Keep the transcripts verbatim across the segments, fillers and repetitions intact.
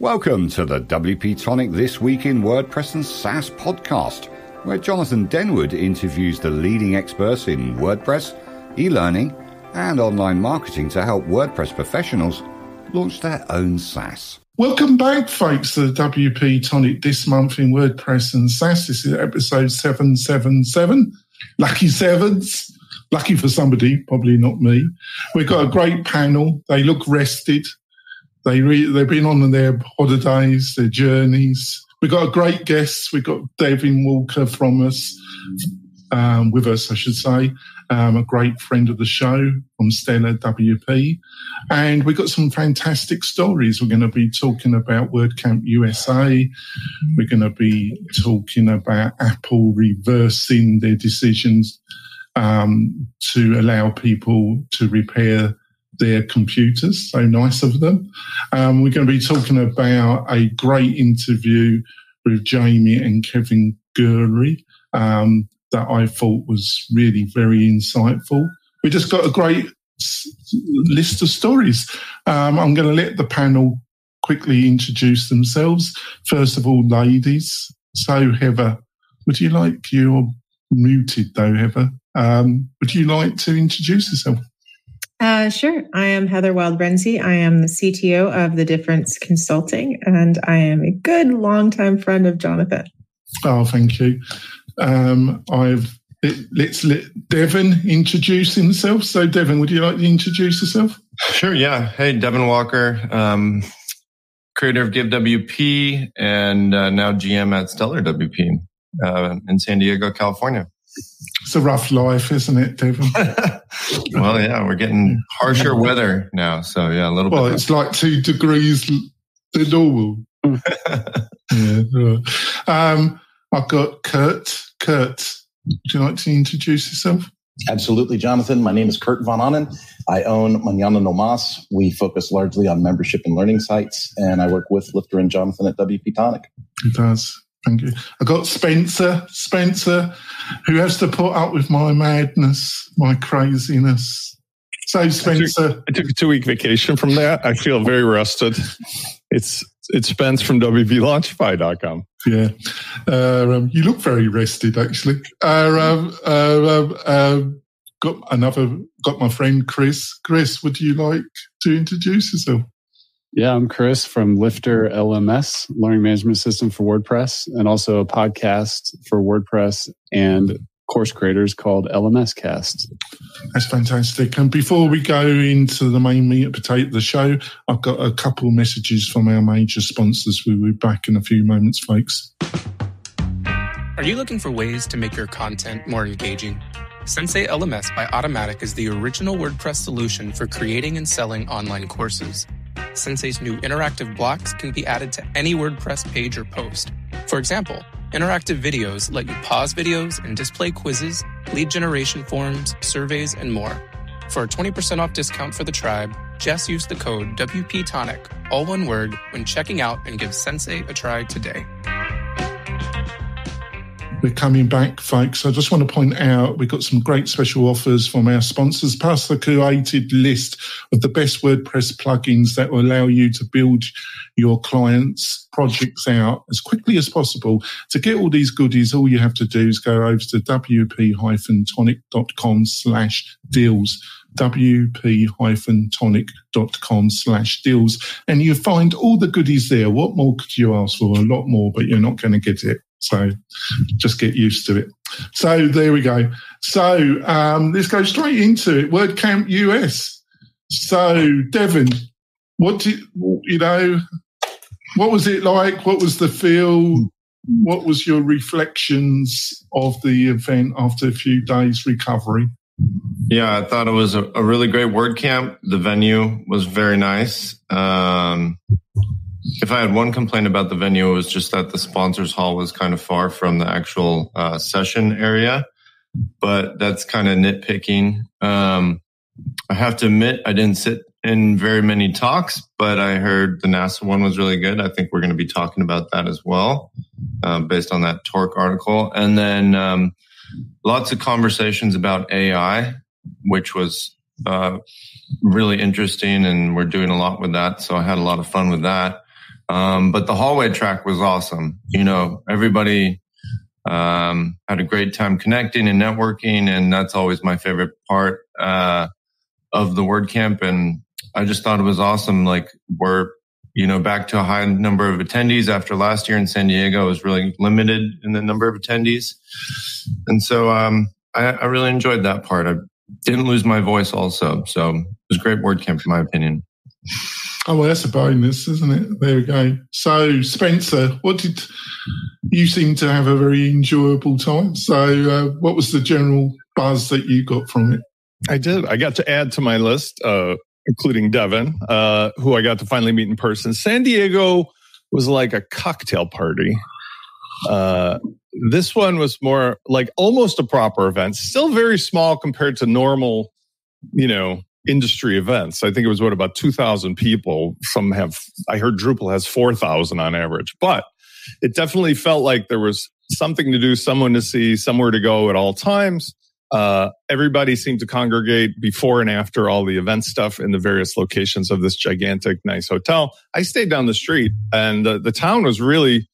Welcome to the W P Tonic This Week in WordPress and SaaS podcast, where Jonathan Denwood interviews the leading experts in WordPress, e-learning, and online marketing to help WordPress professionals launch their own SaaS. Welcome back, folks, to the W P Tonic This Month in WordPress and SaaS. This is episode seven seven seven. Lucky sevens. Lucky for somebody, probably not me. We've got a great panel. They look rested. They re- they've been on their holidays, their journeys. We've got a great guest. We've got Devin Walker from us, um, with us, I should say, um, a great friend of the show from StellarWP. And we've got some fantastic stories. We're going to be talking about WordCamp U S A. We're going to be talking about Apple reversing their decisions um, to allow people to repair their computers, so nice of them. Um, we're going to be talking about a great interview with Jamie and Kevin Geary um, that I thought was really very insightful. We just got a great s- list of stories. Um, I'm going to let the panel quickly introduce themselves. First of all, ladies. So, Heather, would you like, you're muted though, Heather, um, would you like to introduce yourself? Uh, sure. I am Heather Wilde Renzi. I am the C T O of The Difference Consulting, and I am a good longtime friend of Jonathan. Oh, thank you. Um, I've let, let's let Devin introduce himself. So, Devin, would you like to introduce yourself? Sure. Yeah. Hey, Devin Walker, um, creator of GiveWP, and uh, now G M at StellarWP uh, in San Diego, California. It's a rough life, isn't it, Devin? Well, yeah, we're getting harsher weather now. So, yeah, a little well, bit. Well, it's like two degrees the normal. Yeah, right. um, I've got Kurt. Kurt, would you like to introduce yourself? Absolutely, Jonathan. My name is Kurt von Annen. I own Manana No Mas. We focus largely on membership and learning sites, and I work with Lifter and Jonathan at W P Tonic. It does. Thank you. I got Spencer, Spencer, who has to put up with my madness, my craziness. So, Spencer. I took, I took a two-week vacation from that. I feel very rusted. It's it's Spence from W V Launchify dot com. Yeah. Uh, um, you look very rested, actually. Uh, um, uh, um, got another. Got my friend Chris. Chris, would you like to introduce yourself? Yeah, I'm Chris from Lifter L M S, Learning Management System for WordPress, and also a podcast for WordPress and course creators called L M S Cast. That's fantastic. And before we go into the main meat and potato of the show, I've got a couple messages from our major sponsors. We'll be back in a few moments, folks. Are you looking for ways to make your content more engaging? Sensei L M S by Automattic is the original WordPress solution for creating and selling online courses. Sensei's new interactive blocks can be added to any WordPress page or post. For example, interactive videos let you pause videos and display quizzes, lead generation forms, surveys, and more. For a twenty percent off discount for the tribe, just use the code WPTonic, all one word, when checking out and give Sensei a try today. We're coming back, folks. I just want to point out we've got some great special offers from our sponsors, plus the curated list of the best WordPress plugins that will allow you to build your clients' projects out as quickly as possible. To get all these goodies, all you have to do is go over to wp-tonic.com slash deals. wp-tonic.com slash deals. And you find all the goodies there. What more could you ask for? A lot more, but you're not going to get it. So just get used to it. So there we go. So um, let's go straight into it. WordCamp U S. So Devin, what did you know? What was it like? What was the feel? What was your reflections of the event after a few days recovery? Yeah, I thought it was a, a really great WordCamp. The venue was very nice. Um, If I had one complaint about the venue, it was just that the sponsors hall was kind of far from the actual uh, session area, but that's kind of nitpicking. Um, I have to admit, I didn't sit in very many talks, but I heard the NASA one was really good. I think we're going to be talking about that as well, uh, based on that Torque article. And then um, lots of conversations about A I, which was uh, really interesting, and we're doing a lot with that. So I had a lot of fun with that. Um, but the hallway track was awesome. You know, everybody um, had a great time connecting and networking, and that's always my favorite part uh, of the WordCamp. And I just thought it was awesome. Like, we're, you know, back to a high number of attendees after last year in San Diego. It was really limited in the number of attendees. And so um, I, I really enjoyed that part. I didn't lose my voice also. So it was a great WordCamp, in my opinion. Oh, well, that's a bonus, isn't it? There we go. So, Spencer, what did you seem to have a very enjoyable time? So, uh, what was the general buzz that you got from it? I did. I got to add to my list, uh, including Devin, uh, who I got to finally meet in person. San Diego was like a cocktail party. Uh, this one was more like almost a proper event, still very small compared to normal, you know, industry events. I think it was, what, about two thousand people. Some have, I heard Drupal has four thousand on average, but it definitely felt like there was something to do, someone to see, somewhere to go at all times. Uh, everybody seemed to congregate before and after all the event stuff in the various locations of this gigantic, nice hotel. I stayed down the street, and the, the town was really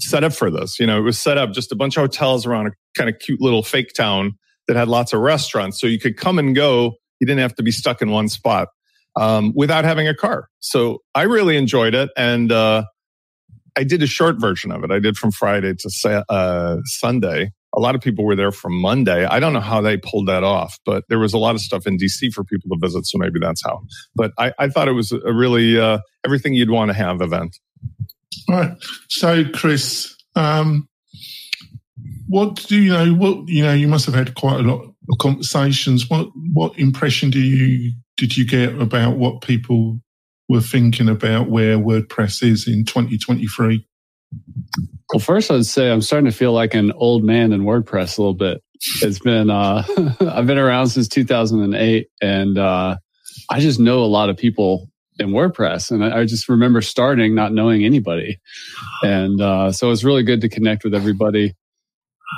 set up for this. You know, it was set up just a bunch of hotels around a kind of cute little fake town that had lots of restaurants. So you could come and go. You didn't have to be stuck in one spot um, without having a car. So I really enjoyed it. And uh, I did a short version of it. I did from Friday to sa- uh, Sunday. A lot of people were there from Monday. I don't know how they pulled that off, but there was a lot of stuff in D C for people to visit. So maybe that's how. But I, I thought it was a really uh, everything you'd want to have event. All right. So, Chris, um, what do you know? What you know? You must have had quite a lot of conversations. What what impression do you did you get about what people were thinking about where WordPress is in twenty twenty-three? Well, first, I'd say I'm starting to feel like an old man in WordPress a little bit. It's been uh, I've been around since two thousand eight, and uh, I just know a lot of people in WordPress, and I, I just remember starting not knowing anybody, and uh, so it's really good to connect with everybody.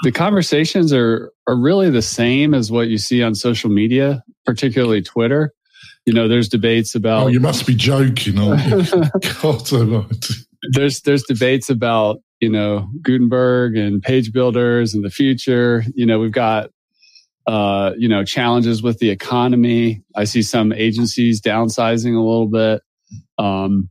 The conversations are are really the same as what you see on social media, particularly Twitter. You know, there's debates about... Oh, you must be joking. God, I there's there's debates about, you know, Gutenberg and page builders and the future. You know, we've got, uh, you know, challenges with the economy. I see some agencies downsizing a little bit. Um,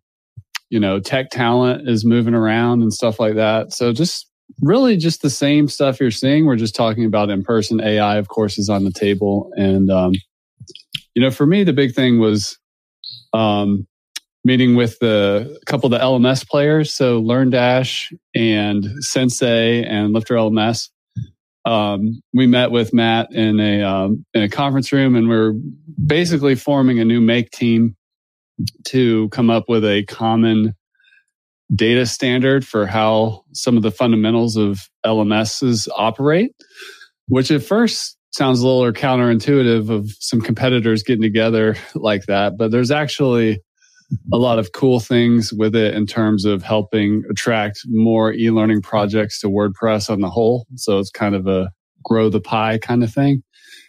you know, tech talent is moving around and stuff like that. So just... really just the same stuff you're seeing. We're just talking about in person. A I, of course, is on the table. And, um, you know, for me, the big thing was um, meeting with the, a couple of the L M S players. So LearnDash and Sensei and Lifter L M S. Um, we met with Matt in a, um, in a conference room, and we we're basically forming a new make team to come up with a common data standard for how some of the fundamentals of L M S's operate, which at first sounds a little counterintuitive of some competitors getting together like that. But there's actually a lot of cool things with it in terms of helping attract more e-learning projects to WordPress on the whole. So it's kind of a grow the pie kind of thing.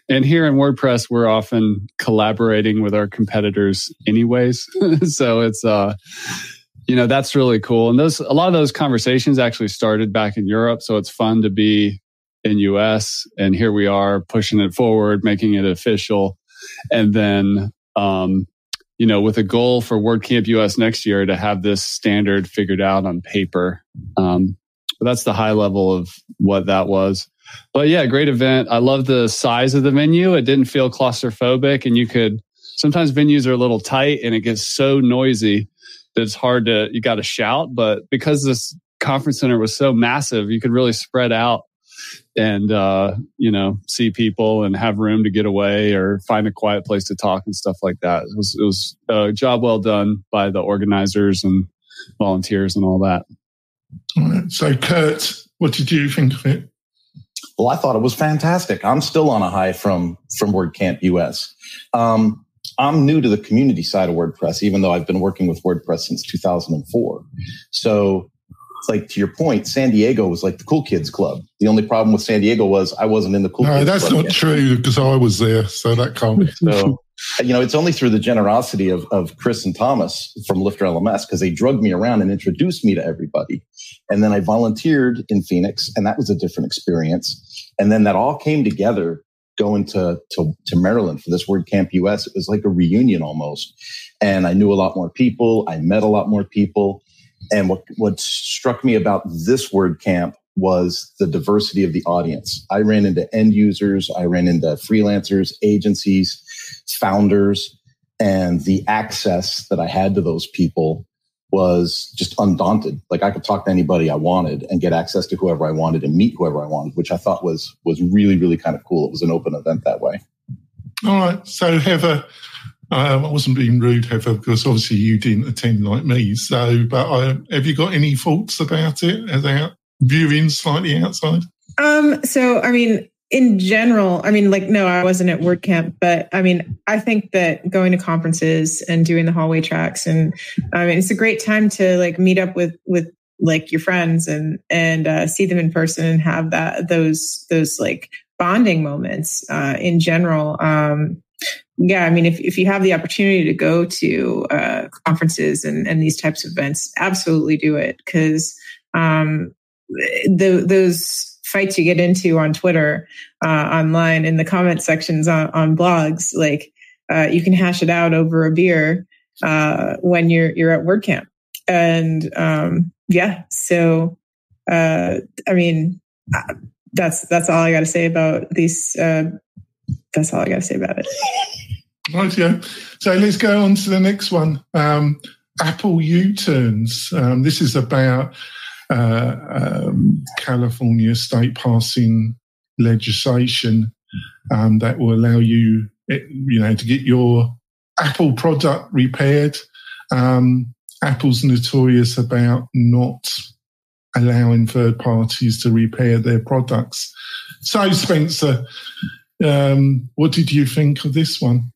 And here in WordPress, we're often collaborating with our competitors anyways. So it's... uh You know, that's really cool. And those a lot of those conversations actually started back in Europe. So it's fun to be in U S and here we are pushing it forward, making it official. And then, um, you know, with a goal for WordCamp U S next year to have this standard figured out on paper. Um, but that's the high level of what that was. But yeah, great event. I love the size of the venue. It didn't feel claustrophobic, and you could... sometimes venues are a little tight and it gets so noisy. It's hard to, you got to shout, but because this conference center was so massive, you could really spread out and, uh, you know, see people and have room to get away or find a quiet place to talk and stuff like that. It was, it was a job well done by the organizers and volunteers and all that. All right. So, Kurt, what did you think of it? Well, I thought it was fantastic. I'm still on a high from, from WordCamp U S. Um, I'm new to the community side of WordPress, even though I've been working with WordPress since two thousand four. So It's like, to your point, San Diego was like the cool kids club. The only problem with San Diego was I wasn't in the cool no, kids club. No, that's not yet. True, because I was there, so that can't. So, you know, it's only through the generosity of, of Chris and Thomas from Lifter L M S, because they drugged me around and introduced me to everybody. And then I volunteered in Phoenix, and that was a different experience. And then that all came together going to, to, to Maryland for this WordCamp U S. It was like a reunion almost. And I knew a lot more people. I met a lot more people. And what, what struck me about this WordCamp was the diversity of the audience. I ran into end users. I ran into freelancers, agencies, founders, and the access that I had to those people was just undaunted. Like, I could talk to anybody I wanted and get access to whoever I wanted and meet whoever I wanted, which I thought was was really, really kind of cool. It was an open event that way. All right. So, Heather, um, I wasn't being rude, Heather, because obviously you didn't attend like me. So, but I, have you got any thoughts about it, about viewing slightly outside? Um. So, I mean, in general, I mean, like, no, I wasn't at WordCamp, but I mean, I think that going to conferences and doing the hallway tracks, and I mean, it's a great time to like meet up with, with like your friends and, and uh, see them in person and have that, those, those like bonding moments uh, in general. Um, yeah. I mean, if, if you have the opportunity to go to uh, conferences and, and these types of events, absolutely do it. Cause um, the, those, fights you get into on Twitter, uh, online, in the comment sections on, on blogs, like uh, you can hash it out over a beer uh, when you're you're at WordCamp, and um, yeah. So, uh, I mean, that's that's all I got to say about these. Uh, that's all I got to say about it. Right, yeah. So let's go on to the next one. Um, Apple U-turns. Um, this is about. Uh, um, California state passing legislation um, that will allow you, you know, to get your Apple product repaired. Um, Apple's notorious about not allowing third parties to repair their products. So, Spencer, um, what did you think of this one?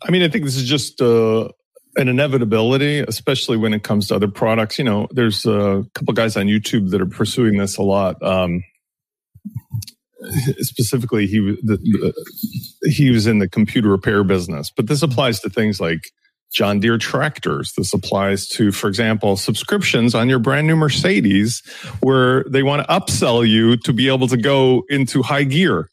I mean, I think this is just... Uh... an inevitability, especially when it comes to other products. You know, there's a couple guys on YouTube that are pursuing this a lot. Um, specifically, he the, the, he was in the computer repair business, but this applies to things like John Deere tractors. This applies to, for example, subscriptions on your brand new Mercedes, where they want to upsell you to be able to go into high gear.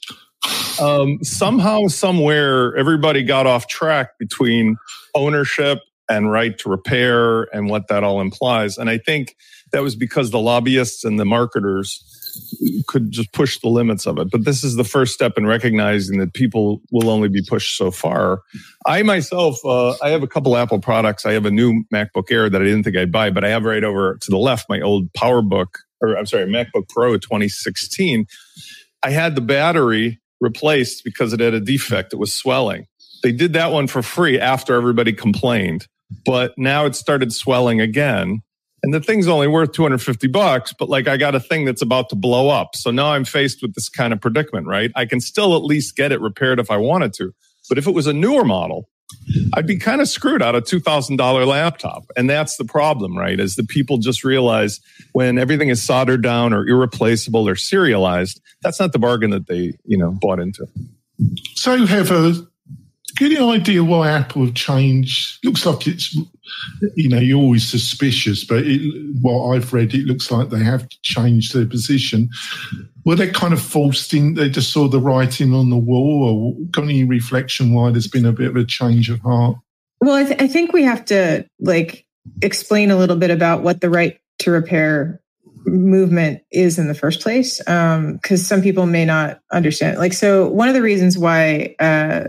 Um, somehow, somewhere, everybody got off track between ownership and right to repair and what that all implies. And I think that was because the lobbyists and the marketers could just push the limits of it. But this is the first step in recognizing that people will only be pushed so far. I myself, uh, I have a couple Apple products. I have a new MacBook Air that I didn't think I'd buy, but I have right over to the left my old PowerBook, or I'm sorry, MacBook Pro twenty sixteen. I had the battery replaced because it had a defect. It was swelling. They did that one for free after everybody complained, but now it started swelling again. And the thing's only worth two hundred fifty bucks, but like I got a thing that's about to blow up. So now I'm faced with this kind of predicament, right? I can still at least get it repaired if I wanted to. But if it was a newer model, I'd be kind of screwed out of two thousand dollars laptop. And that's the problem, right? Is that people just realize when everything is soldered down or irreplaceable or serialized, that's not the bargain that they, you know, bought into. So you have a... Any idea why Apple have changed? Looks like it's, you know, you're always suspicious, but it, what I've read, it looks like they have changed their position. Were they kind of forced in? They just saw the writing on the wall, or got any reflection why there's been a bit of a change of heart? Well, I, th- I think we have to like explain a little bit about what the right to repair movement is in the first place, because um, some people may not understand. Like, so one of the reasons why. Uh,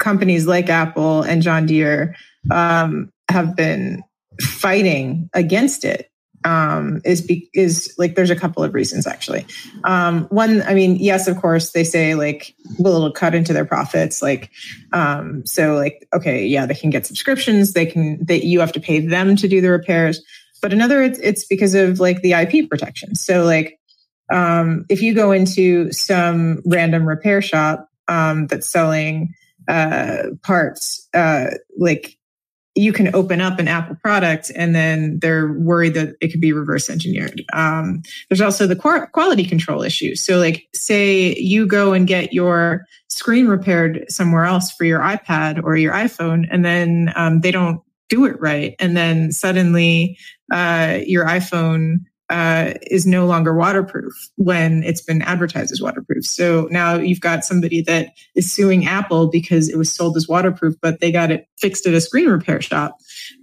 Companies like Apple and John Deere um, have been fighting against it. Um, is be, is like there's a couple of reasons actually. Um, one, I mean, yes, of course they say like, well, it'll cut into their profits. Like, um, so like, okay, yeah, they can get subscriptions. They can that you have to pay them to do the repairs. But another, it's, it's because of like the I P protection. So like, um, if you go into some random repair shop um, that's selling. Uh, parts, uh, like you can open up an Apple product and then they're worried that it could be reverse engineered. Um, there's also the qu- quality control issue. So like, say you go and get your screen repaired somewhere else for your iPad or your iPhone, and then um, they don't do it right. And then suddenly uh, your iPhone uh, is no longer waterproof when it's been advertised as waterproof. So now you've got somebody that is suing Apple because it was sold as waterproof, but they got it fixed at a screen repair shop.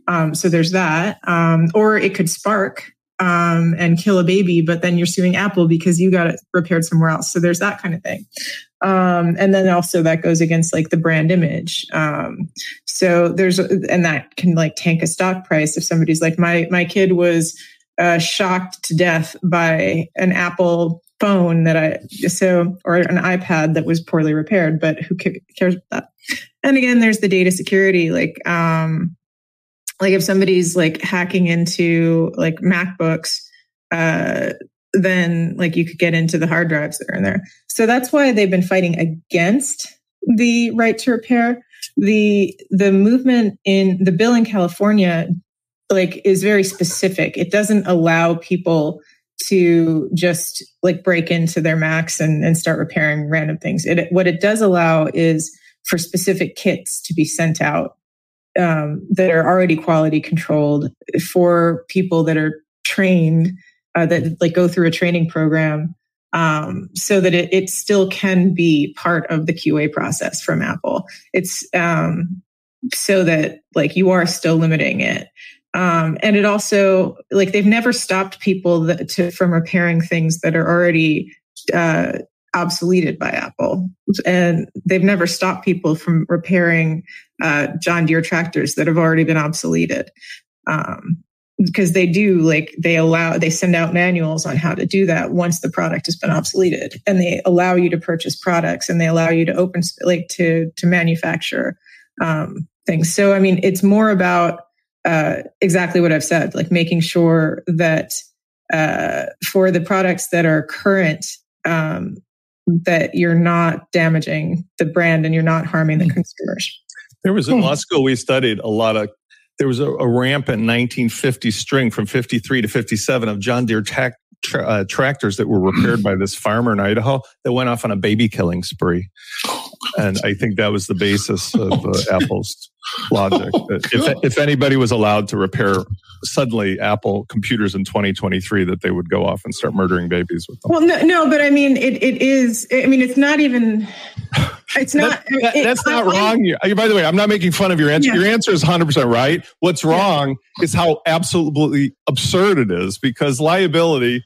Um, so there's that. Um, or it could spark um, and kill a baby, but then you're suing Apple because you got it repaired somewhere else. So there's that kind of thing. Um, and then also that goes against like the brand image. Um, so there's, and that can like tank a stock price if somebody's like, my, my kid was Uh, shocked to death by an Apple phone that I so or an iPad that was poorly repaired, but who cares about that? And again, there's the data security. Like, um, like if somebody's like hacking into like MacBooks, uh, then like you could get into the hard drives that are in there. So that's why they've been fighting against the right to repair. The the movement in the bill in California like is very specific. It doesn't allow people to just like break into their Macs and, and start repairing random things. It, what it does allow is for specific kits to be sent out um, that are already quality controlled for people that are trained, uh, that like go through a training program, um, so that it, it still can be part of the Q A process from Apple. It's um, so that like you are still limiting it. Um, and it also, like, they've never stopped people that, to, from repairing things that are already uh, obsoleted by Apple. And they've never stopped people from repairing uh, John Deere tractors that have already been obsoleted. Um, because they do, like, they allow, they send out manuals on how to do that once the product has been obsoleted. And they allow you to purchase products and they allow you to open, like, to, to manufacture um, things. So, I mean, it's more about, Uh, exactly what I've said, like making sure that uh, for the products that are current, um, that you're not damaging the brand and you're not harming the consumers. There was in law school, we studied a lot of, there was a, a rampant nineteen fifty string from fifty-three to fifty-seven of John Deere tac, tra, uh, tractors that were repaired by this farmer in Idaho that went off on a baby killing spree. And I think that was the basis of uh, Apple's logic. That if, if anybody was allowed to repair suddenly Apple computers in twenty twenty-three, that they would go off and start murdering babies with them. Well, no, no, but I mean, it, it is. I mean, it's not even. It's not. that, that, it, that's it, not I, wrong. I, By the way, I'm not making fun of your answer. Yeah. Your answer is one hundred percent right. What's wrong yeah. is how absolutely absurd it is, because liability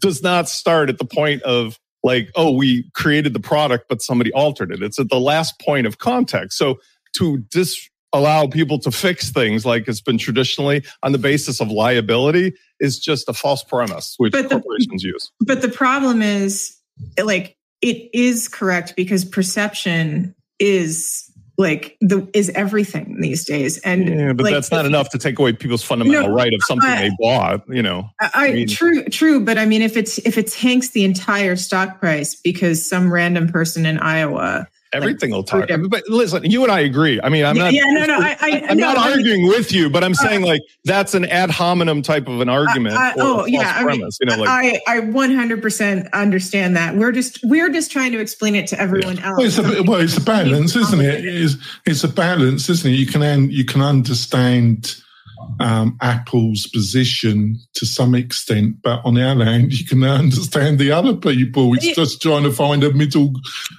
does not start at the point of, like, oh, we created the product, but somebody altered it. It's at the last point of contact. So to disallow people to fix things like it's been traditionally on the basis of liability is just a false premise, which but corporations the, use. But the problem is, like, it is correct because perception is... like the is everything these days, and yeah, but like, that's not if, enough to take away people's fundamental no, right of something I, they bought. You know, I, I, I mean, true, true. But I mean, if it's if it tanks the entire stock price because some random person in Iowa, everything like, will tank. But listen, you and I agree. I mean, I'm not. Yeah, no, no. I, I, I'm no, not I mean, arguing with you, but I'm saying uh, like that's an ad hominem type of an argument. I, I, or oh, a false yeah. premise, I mean, you know, like I, I one hundred percent understand that. We're just we're just trying to explain it to everyone yeah. else. Well, it's a, well, it's a balance, isn't it? It is. It's a balance, isn't it? You can you can understand um, Apple's position to some extent, but on the other hand, you can understand the other people. It's just trying to find a middle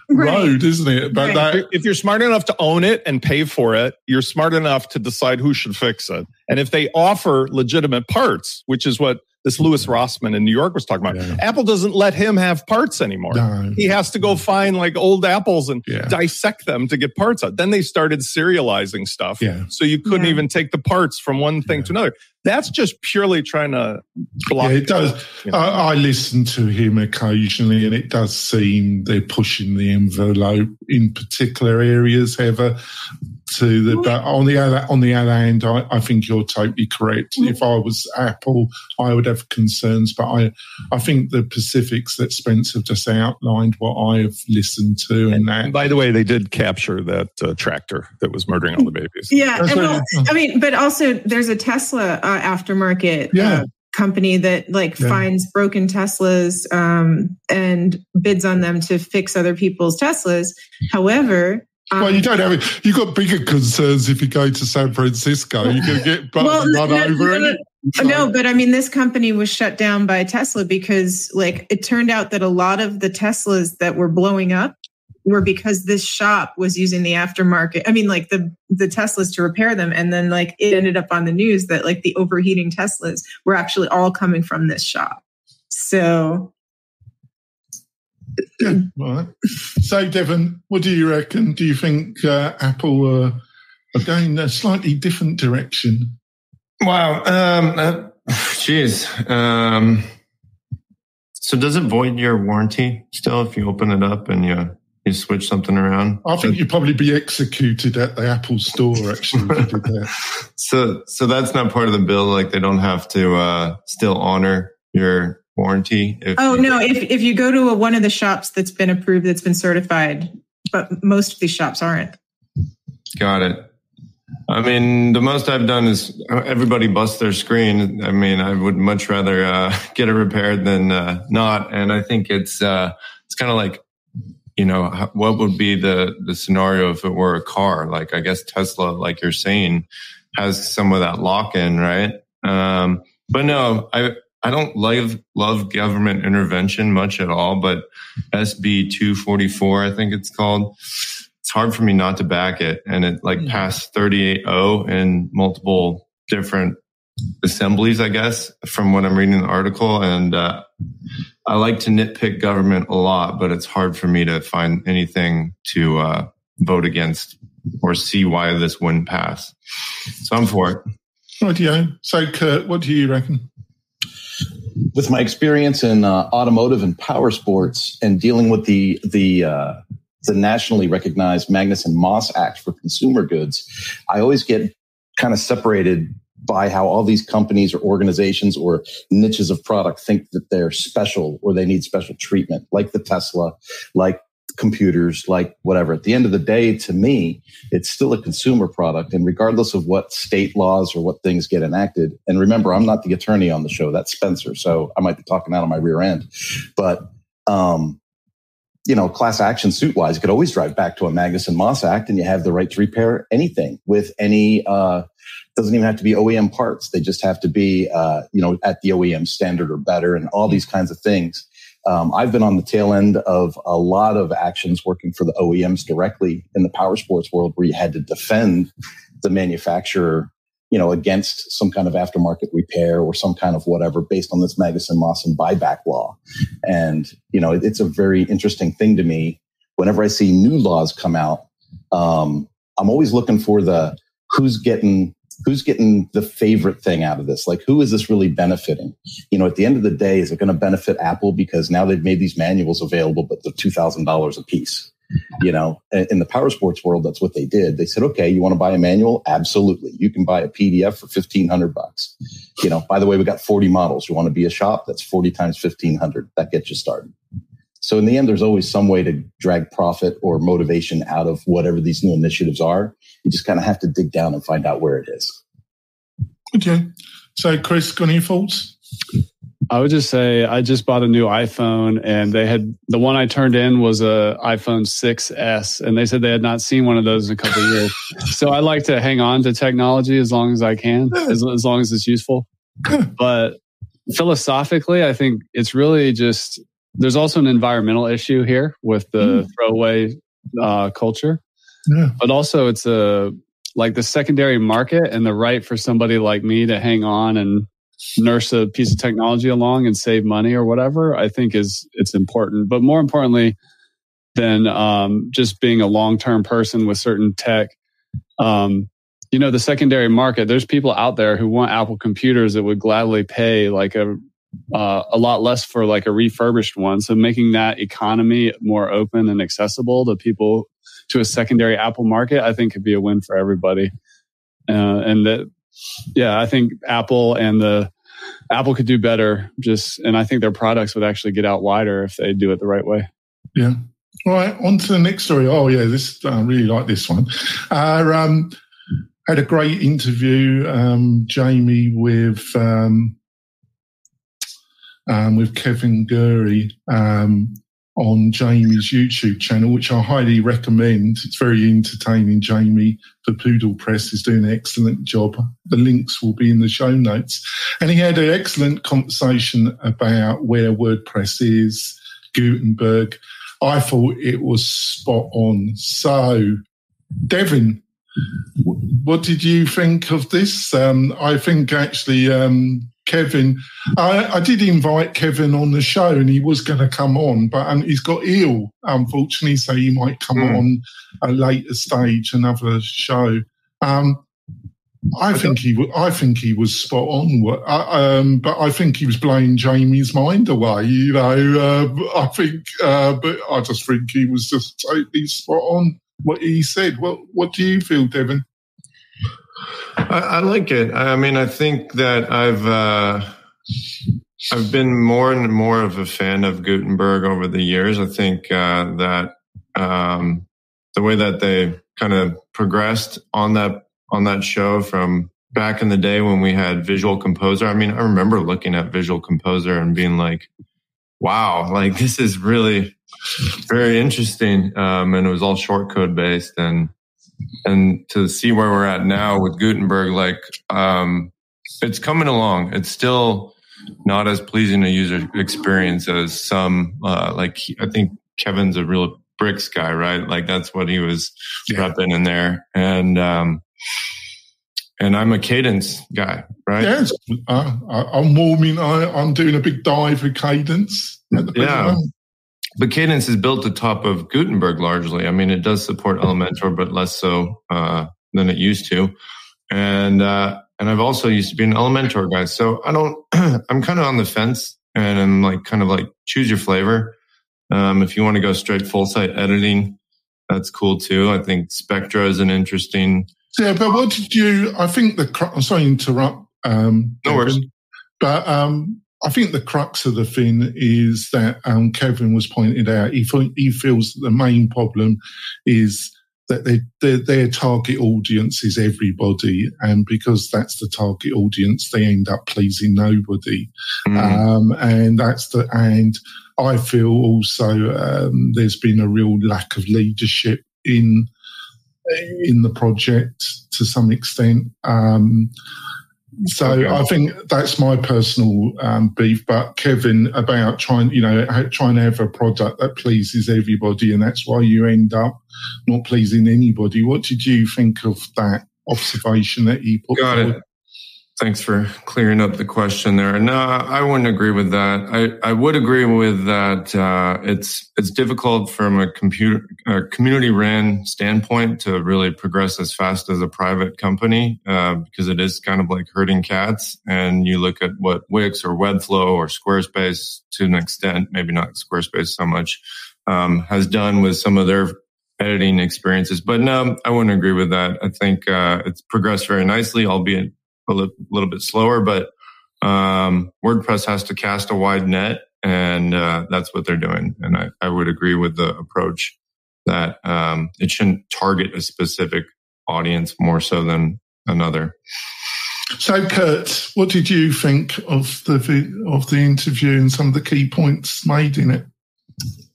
right. road, isn't it? But right. that, if you're smart enough to own it and pay for it, you're smart enough to decide who should fix it. And if they offer legitimate parts, which is what this Louis Rossman in New York was talking about, yeah. Apple doesn't let him have parts anymore. No. He has to go find like old apples and yeah. dissect them to get parts out. Then they started serializing stuff. Yeah. So you couldn't yeah. even take the parts from one thing yeah. to another. That's just purely trying to block. Yeah, it does. You know? I, I listen to him occasionally, and it does seem they're pushing the envelope in particular areas. However, to the, but on the other, on the other hand, I, I think you're totally correct. Mm-hmm. If I was Apple, I would have concerns, but I, I think the specifics that Spencer just outlined, what I have listened to, and that. And by the way, they did capture that uh, tractor that was murdering all the babies. Yeah, and well, I mean, but also there's a Tesla uh, aftermarket. Yeah. Uh, company that like yeah. finds broken Teslas um, and bids on them to fix other people's Teslas. However, um, well, you don't have it. You got bigger concerns if you go to San Francisco. You're going to get well, run no, over. No, so, no, but I mean, this company was shut down by Tesla because, like, it turned out that a lot of the Teslas that were blowing up were because this shop was using the aftermarket. I mean, like the, the Teslas to repair them. And then like it ended up on the news that like the overheating Teslas were actually all coming from this shop. So. Yeah, right. So Devin, what do you reckon? Do you think uh, Apple uh, are going in a slightly different direction? Wow. Um, uh, geez. Um, so does it void your warranty still if you open it up and you... You switch something around. I think you'd probably be executed at the Apple store, actually. If you did that. So, so that's not part of the bill. Like they don't have to uh, still honor your warranty. If oh you, no! If if you go to a, one of the shops that's been approved, that's been certified, but most of these shops aren't. Got it. I mean, the most I've done is everybody busts their screen. I mean, I would much rather uh, get it repaired than uh, not. And I think it's uh, it's kind of like. You know, what would be the, the scenario if it were a car? Like, I guess Tesla, like you're saying, has some of that lock-in, right? Um, but no, I I don't love, love government intervention much at all, but S B two forty-four, I think it's called, it's hard for me not to back it. And it like mm-hmm. passed thirty-eight oh in multiple different assemblies, I guess, from what I'm reading the article. And uh, I like to nitpick government a lot, but it's hard for me to find anything to uh, vote against or see why this wouldn't pass. So I'm for it. Rightio. So, Kurt, what do you reckon? With my experience in uh, automotive and power sports and dealing with the the uh, the nationally recognized Magnuson-Moss Act for consumer goods, I always get kind of separated by how all these companies or organizations or niches of product think that they're special or they need special treatment, like the Tesla, like computers, like whatever. At the end of the day, to me, it's still a consumer product. And regardless of what state laws or what things get enacted, and remember, I'm not the attorney on the show, that's Spencer. So I might be talking out of my rear end, but, um, you know, class action suit wise, you could always drive back to a Magnuson-Moss Act and you have the right to repair anything with any, uh, doesn't even have to be O E M parts. They just have to be, uh, you know, at the O E M standard or better and all these kinds of things. Um, I've been on the tail end of a lot of actions working for the O E Ms directly in the power sports world where you had to defend the manufacturer, you know, against some kind of aftermarket repair or some kind of whatever based on this Magnuson-Moss and buyback law. And, you know, it, it's a very interesting thing to me. Whenever I see new laws come out, um, I'm always looking for the who's getting... Who's getting the favorite thing out of this? Like, who is this really benefiting? You know, at the end of the day, is it going to benefit Apple? Because now they've made these manuals available, but they're two thousand dollars a piece. You know, in the power sports world, that's what they did. They said, okay, you want to buy a manual? Absolutely. You can buy a P D F for fifteen hundred bucks. You know, by the way, we got forty models. You want to be a shop? That's forty times fifteen hundred. That gets you started. So in the end, there's always some way to drag profit or motivation out of whatever these new initiatives are. You just kind of have to dig down and find out where it is. Okay. So, Chris, got any thoughts? I would just say I just bought a new iPhone, and they had the one I turned in was a iPhone six S, and they said they had not seen one of those in a couple of years. So I like to hang on to technology as long as I can, as, as long as it's useful. But philosophically, I think it's really just... There's also an environmental issue here with the mm. throwaway uh, culture, yeah. But also it's a like the secondary market and the right for somebody like me to hang on and nurse a piece of technology along and save money or whatever. I think is it's important, but more importantly than um, just being a long-term person with certain tech, um, you know, the secondary market. There's people out there who want Apple computers that would gladly pay like a Uh, a lot less for like a refurbished one. So making that economy more open and accessible to people to a secondary Apple market, I think could be a win for everybody. Uh, and that, yeah, I think Apple and the Apple could do better. Just, and I think their products would actually get out wider if they do it the right way. Yeah. All right. On to the next story. Oh yeah, this I really like this one. I uh, um, had a great interview, um, Jamie, with um, um, with Kevin Geary um, on Jamie's YouTube channel, which I highly recommend. It's very entertaining. Jamie, the Poodle Press, is doing an excellent job. The links will be in the show notes. And he had an excellent conversation about where WordPress is, Gutenberg. I thought it was spot on. So, Devin, what did you think of this? Um, I think actually, um, Kevin, I, I did invite Kevin on the show and he was going to come on, but um, he's got ill, unfortunately, so he might come mm. on at a later stage, another show. Um, I think he, w- I think he was spot on, I, um, but I think he was blowing Jamie's mind away. You know, uh, I think, uh, but I just think he was just totally spot on what he said. What What do you feel, Devin? I, I like it. I mean, I think that I've uh, I've been more and more of a fan of Gutenberg over the years. I think uh, that um, the way that they kind of progressed on that. on that show from back in the day when we had Visual Composer. I mean, I remember looking at Visual Composer and being like, wow, like this is really very interesting. Um, and it was all short code based. And and to see where we're at now with Gutenberg, like um, it's coming along. It's still not as pleasing a user experience as some, uh, like I think Kevin's a real bricks guy, right? Like that's what he was yeah. repping in there. And, um, And I'm a Cadence guy, right? Yes, uh, I'm warming. I, I'm doing a big dive with Cadence. Yeah, but Cadence is built atop of Gutenberg largely. I mean, it does support Elementor, but less so uh, than it used to. And uh, and I've also used to be an Elementor guy, so I don't. I'm kind of on the fence, and I'm like kind of like choose your flavor. Um, if you want to go straight full site editing, that's cool too. I think Spectra is an interesting. Yeah, but what did you... I think the... I'm sorry to interrupt. Um, no worries. But um, I think the crux of the thing is that um, Kevin was pointed out, he, he feels that the main problem is that they, they, their target audience is everybody, and because that's the target audience, they end up pleasing nobody. Mm-hmm. Um, and that's the... And I feel also um, there's been a real lack of leadership in... in the project to some extent. Um, so okay. I think that's my personal um, beef, but Kevin about trying, you know, trying to have a product that pleases everybody, and that's why you end up not pleasing anybody. What did you think of that observation that he put Got forward? It. Thanks for clearing up the question there. No, I wouldn't agree with that. I, I would agree with that. Uh, it's it's difficult from a computer a community-ran standpoint to really progress as fast as a private company uh, because it is kind of like herding cats. And you look at what Wix or Webflow or Squarespace, to an extent, maybe not Squarespace so much, um, has done with some of their editing experiences. But no, I wouldn't agree with that. I think uh, it's progressed very nicely, albeit a little bit slower, but um, WordPress has to cast a wide net, and uh, that's what they're doing. And I, I would agree with the approach that um, it shouldn't target a specific audience more so than another. So, Kurt, what did you think of the of the interview and some of the key points made in it?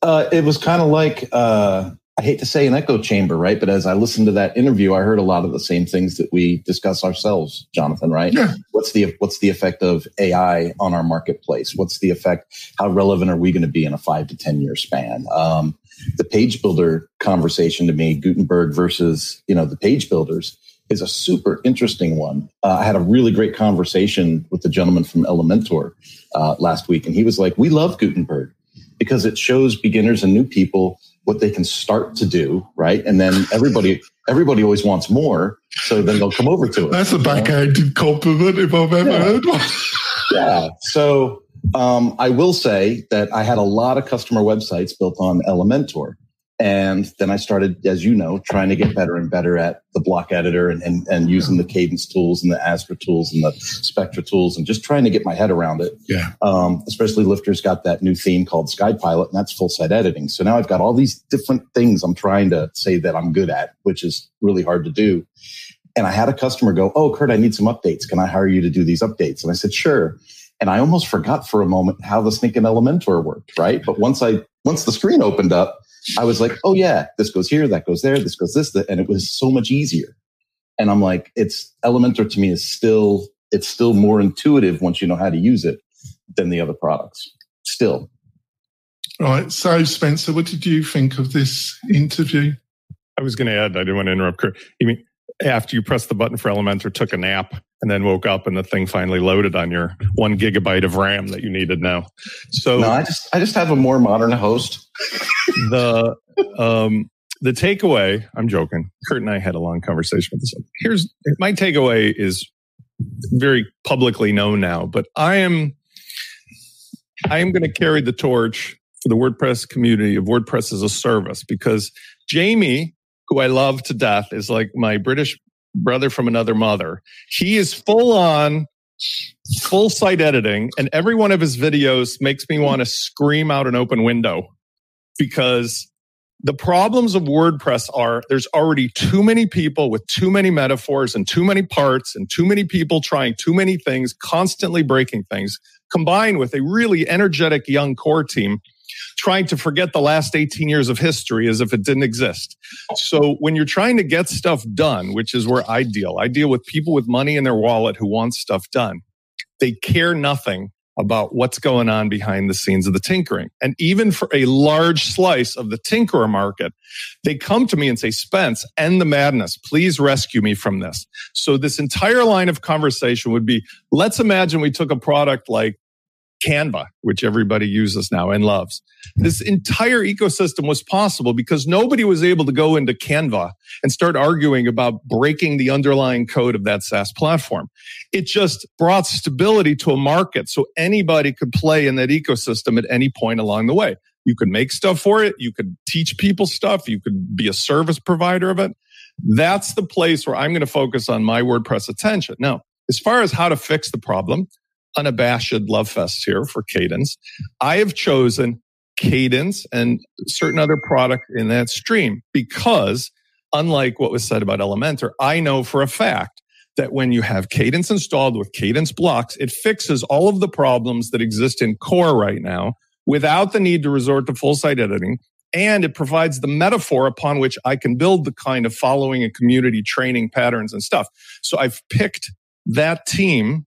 Uh, it was kind of like, uh, I hate to say an echo chamber, right? But as I listened to that interview, I heard a lot of the same things that we discuss ourselves, Jonathan, right? Yeah. What's the what's the effect of A I on our marketplace? What's the effect? How relevant are we going to be in a five to ten year span? Um, the page builder conversation to me, Gutenberg versus, you know, the page builders, is a super interesting one. Uh, I had a really great conversation with the gentleman from Elementor uh, last week, and he was like, "We love Gutenberg because it shows beginners and new people what they can start to do, right? And then everybody everybody always wants more, so then they'll come over to it." That's a backhanded compliment if I've ever yeah. heard one. Yeah. So um, I will say that I had a lot of customer websites built on Elementor. And then I started, as you know, trying to get better and better at the block editor and, and, and using the Cadence tools and the Astra tools and the Spectra tools and just trying to get my head around it. Yeah. Um, especially Lifter's got that new theme called Sky Pilot, and that's full site editing. So now I've got all these different things I'm trying to say that I'm good at, which is really hard to do. And I had a customer go, "Oh, Kurt, I need some updates. Can I hire you to do these updates?" And I said, "Sure." And I almost forgot for a moment how the sneaking Elementor worked, right? But once I once the screen opened up, I was like, "Oh yeah, this goes here, that goes there, this goes this," and it was so much easier. And I'm like, it's Elementor to me is still, it's still more intuitive once you know how to use it than the other products. Still. All right. So Spencer, what did you think of this interview? I was going to add, I didn't want to interrupt Kurt. You mean after you pressed the button for Elementor, took a nap, and then woke up, and the thing finally loaded on your one gigabyte of RAM that you needed now? So no, I just I just have a more modern host. the um, the takeaway, I'm joking. Kurt and I had a long conversation with this. Here's my takeaway is very publicly known now, but I am I am going to carry the torch for the WordPress community of WordPress as a service, because Jamie, who I love to death, is like my British brother from another mother. He is full on, full site editing, and every one of his videos makes me want to scream out an open window, because the problems of WordPress are there's already too many people with too many metaphors and too many parts and too many people trying too many things, constantly breaking things, combined with a really energetic young core team trying to forget the last eighteen years of history as if it didn't exist. So when you're trying to get stuff done, which is where I deal, I deal with people with money in their wallet who want stuff done. They care nothing about what's going on behind the scenes of the tinkering. And even for a large slice of the tinkerer market, they come to me and say, "Spence, end the madness. Please rescue me from this." So this entire line of conversation would be, let's imagine we took a product like Canva, which everybody uses now and loves. This entire ecosystem was possible because nobody was able to go into Canva and start arguing about breaking the underlying code of that SaaS platform. It just brought stability to a market, so anybody could play in that ecosystem at any point along the way. You could make stuff for it. You could teach people stuff. You could be a service provider of it. That's the place where I'm going to focus on my WordPress attention. Now, as far as how to fix the problem, unabashed love fest here for Cadence. I have chosen Cadence and certain other product in that stream because, unlike what was said about Elementor, I know for a fact that when you have Cadence installed with Cadence blocks, it fixes all of the problems that exist in core right now without the need to resort to full site editing. And it provides the metaphor upon which I can build the kind of following and community training patterns and stuff. So I've picked that team.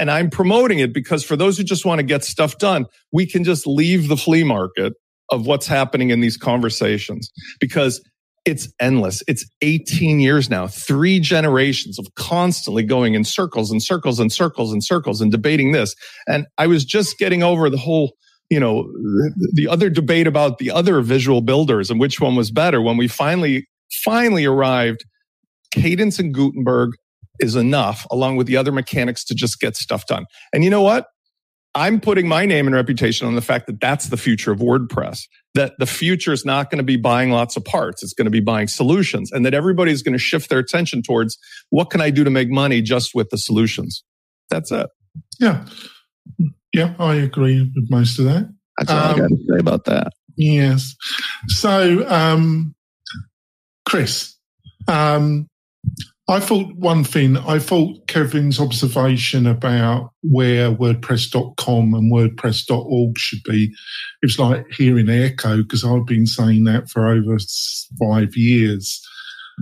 And I'm promoting it because for those who just want to get stuff done, we can just leave the flea market of what's happening in these conversations, because it's endless. It's eighteen years now, three generations of constantly going in circles and circles and circles and circles and debating this. And I was just getting over the whole, you know, the other debate about the other visual builders and which one was better. When we finally, finally arrived, Cadence and Gutenberg is enough, along with the other mechanics, to just get stuff done. And you know what? I'm putting my name and reputation on the fact that that's the future of WordPress, that the future is not going to be buying lots of parts. It's going to be buying solutions, and that everybody's going to shift their attention towards what can I do to make money just with the solutions? That's it. Yeah. Yeah, I agree with most of that. That's all um, I got to say about that. Yes. So, um, Chris, um, I thought one thing, I thought Kevin's observation about where WordPress dot com and WordPress dot org should be, it was like hearing echo, because I've been saying that for over five years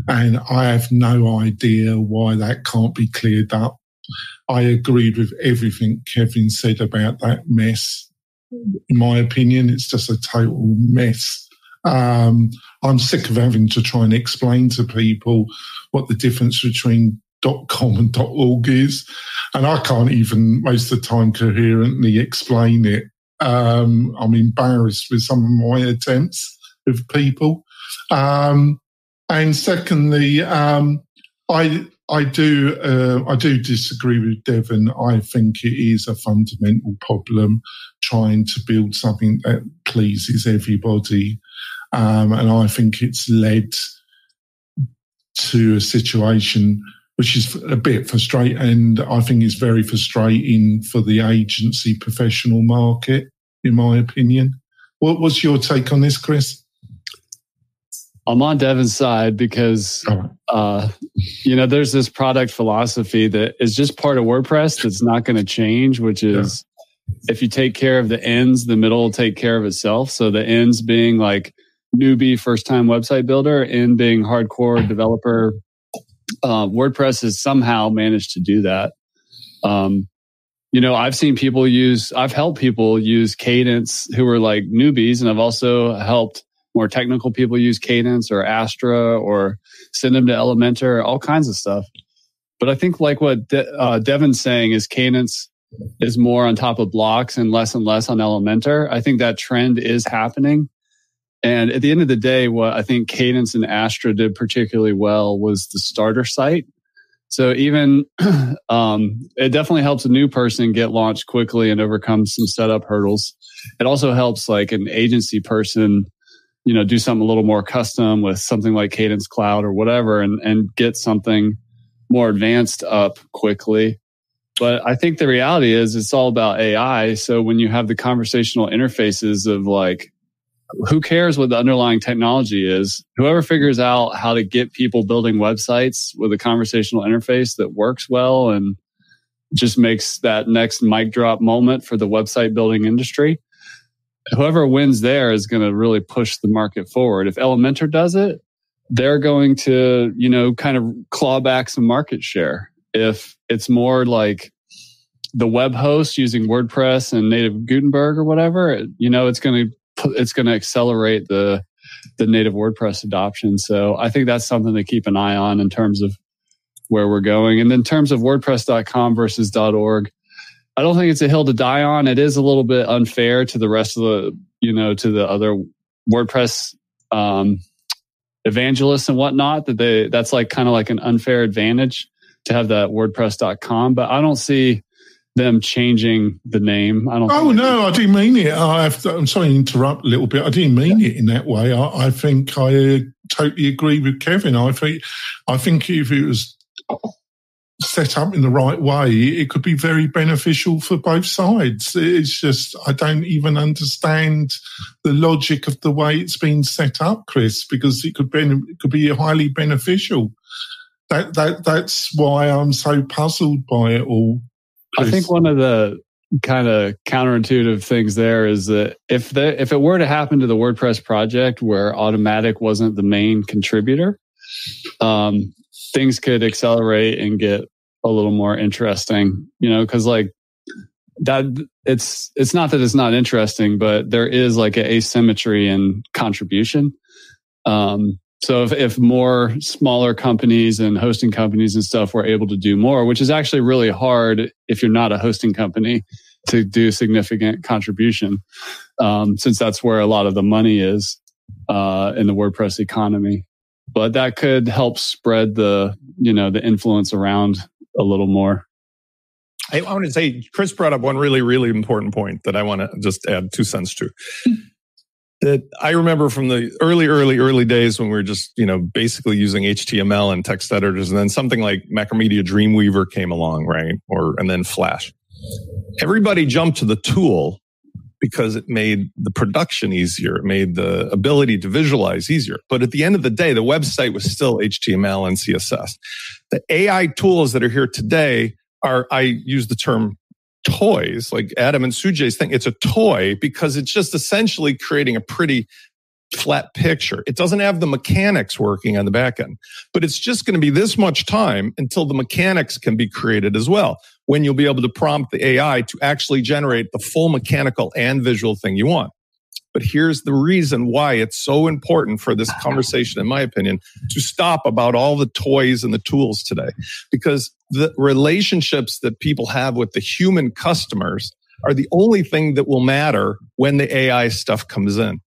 and I have no idea why that can't be cleared up. I agreed with everything Kevin said about that mess. In my opinion, it's just a total mess. Um, I'm sick of having to try and explain to people what the difference between .com and .org is. And I can't even, most of the time, coherently explain it. Um, I'm embarrassed with some of my attempts with people. Um, and secondly, um, I I do uh, I do disagree with Devin. I think it is a fundamental problem trying to build something that pleases everybody. Um, and I think it's led to a situation which is a bit frustrating, and I think it's very frustrating for the agency professional market, in my opinion. What was your take on this, Chris? I'm on Devin's side because, right. uh, you know, there's this product philosophy that is just part of WordPress that's not going to change, which is yeah. if you take care of the ends, the middle will take care of itself. So the ends being like newbie, first-time website builder, end being hardcore developer. Uh, WordPress has somehow managed to do that. Um, you know, I've seen people use, I've helped people use Cadence who were like newbies, and I've also helped more technical people use Cadence or Astra, or send them to Elementor, all kinds of stuff. But I think like what De- uh, Devin's saying is Cadence is more on top of blocks and less and less on Elementor. I think that trend is happening. And at the end of the day, what I think Cadence and Astra did particularly well was the starter site. So even um, it definitely helps a new person get launched quickly and overcome some setup hurdles. It also helps like an agency person, you know, do something a little more custom with something like Cadence Cloud or whatever, and, and get something more advanced up quickly. But I think the reality is it's all about A I. So when you have the conversational interfaces of like, who cares what the underlying technology is? Whoever figures out how to get people building websites with a conversational interface that works well and just makes that next mic drop moment for the website building industry, whoever wins there is going to really push the market forward. If Elementor does it, they're going to, you know, kind of claw back some market share. If it's more like the web host using WordPress and native Gutenberg or whatever, you know, it's going to it's going to accelerate the the native WordPress adoption. So I think that's something to keep an eye on in terms of where we're going. And in terms of WordPress dot com versus .org, I don't think it's a hill to die on. It is a little bit unfair to the rest of the, you know, to the other WordPress um, evangelists and whatnot. That they, that's like kind of like an unfair advantage to have that WordPress dot com. But I don't see them changing the name. I don't. Oh no, I didn't mean it. I have to, I'm sorry to interrupt a little bit. I didn't mean yeah. it in that way. I, I think I totally agree with Kevin. I think I think if it was set up in the right way, it could be very beneficial for both sides. It's just, I don't even understand the logic of the way it's been set up, Chris, because it could be, it could be highly beneficial. That that that's why I'm so puzzled by it all, Chris. I think one of the kind of counterintuitive things there is that if the, if it were to happen to the WordPress project where Automattic wasn't the main contributor, um, things could accelerate and get a little more interesting, you know, because like that, it's it's not that it's not interesting, but there is like an asymmetry in contribution. Um, so if, if more smaller companies and hosting companies and stuff were able to do more, which is actually really hard if you're not a hosting company to do significant contribution, um, since that's where a lot of the money is uh, in the WordPress economy. But that could help spread the, you know, the influence around a little more. I want to say, Chris brought up one really, really important point that I want to just add two cents to. That I remember from the early, early, early days when we were just, you know, basically using H T M L and text editors, and then something like Macromedia Dreamweaver came along, right? Or and then Flash. Everybody jumped to the tool because it made the production easier. It made the ability to visualize easier. But at the end of the day, the website was still H T M L and C S S. The A I tools that are here today are, I use the term toys, like Adam and Sujay's thing. It's a toy because it's just essentially creating a pretty flat picture. It doesn't have the mechanics working on the back end. But it's just going to be this much time until the mechanics can be created as well, when you'll be able to prompt the A I to actually generate the full mechanical and visual thing you want. But here's the reason why it's so important for this conversation, in my opinion, to stop about all the toys and the tools today. Because the relationships that people have with the human customers are the only thing that will matter when the A I stuff comes in.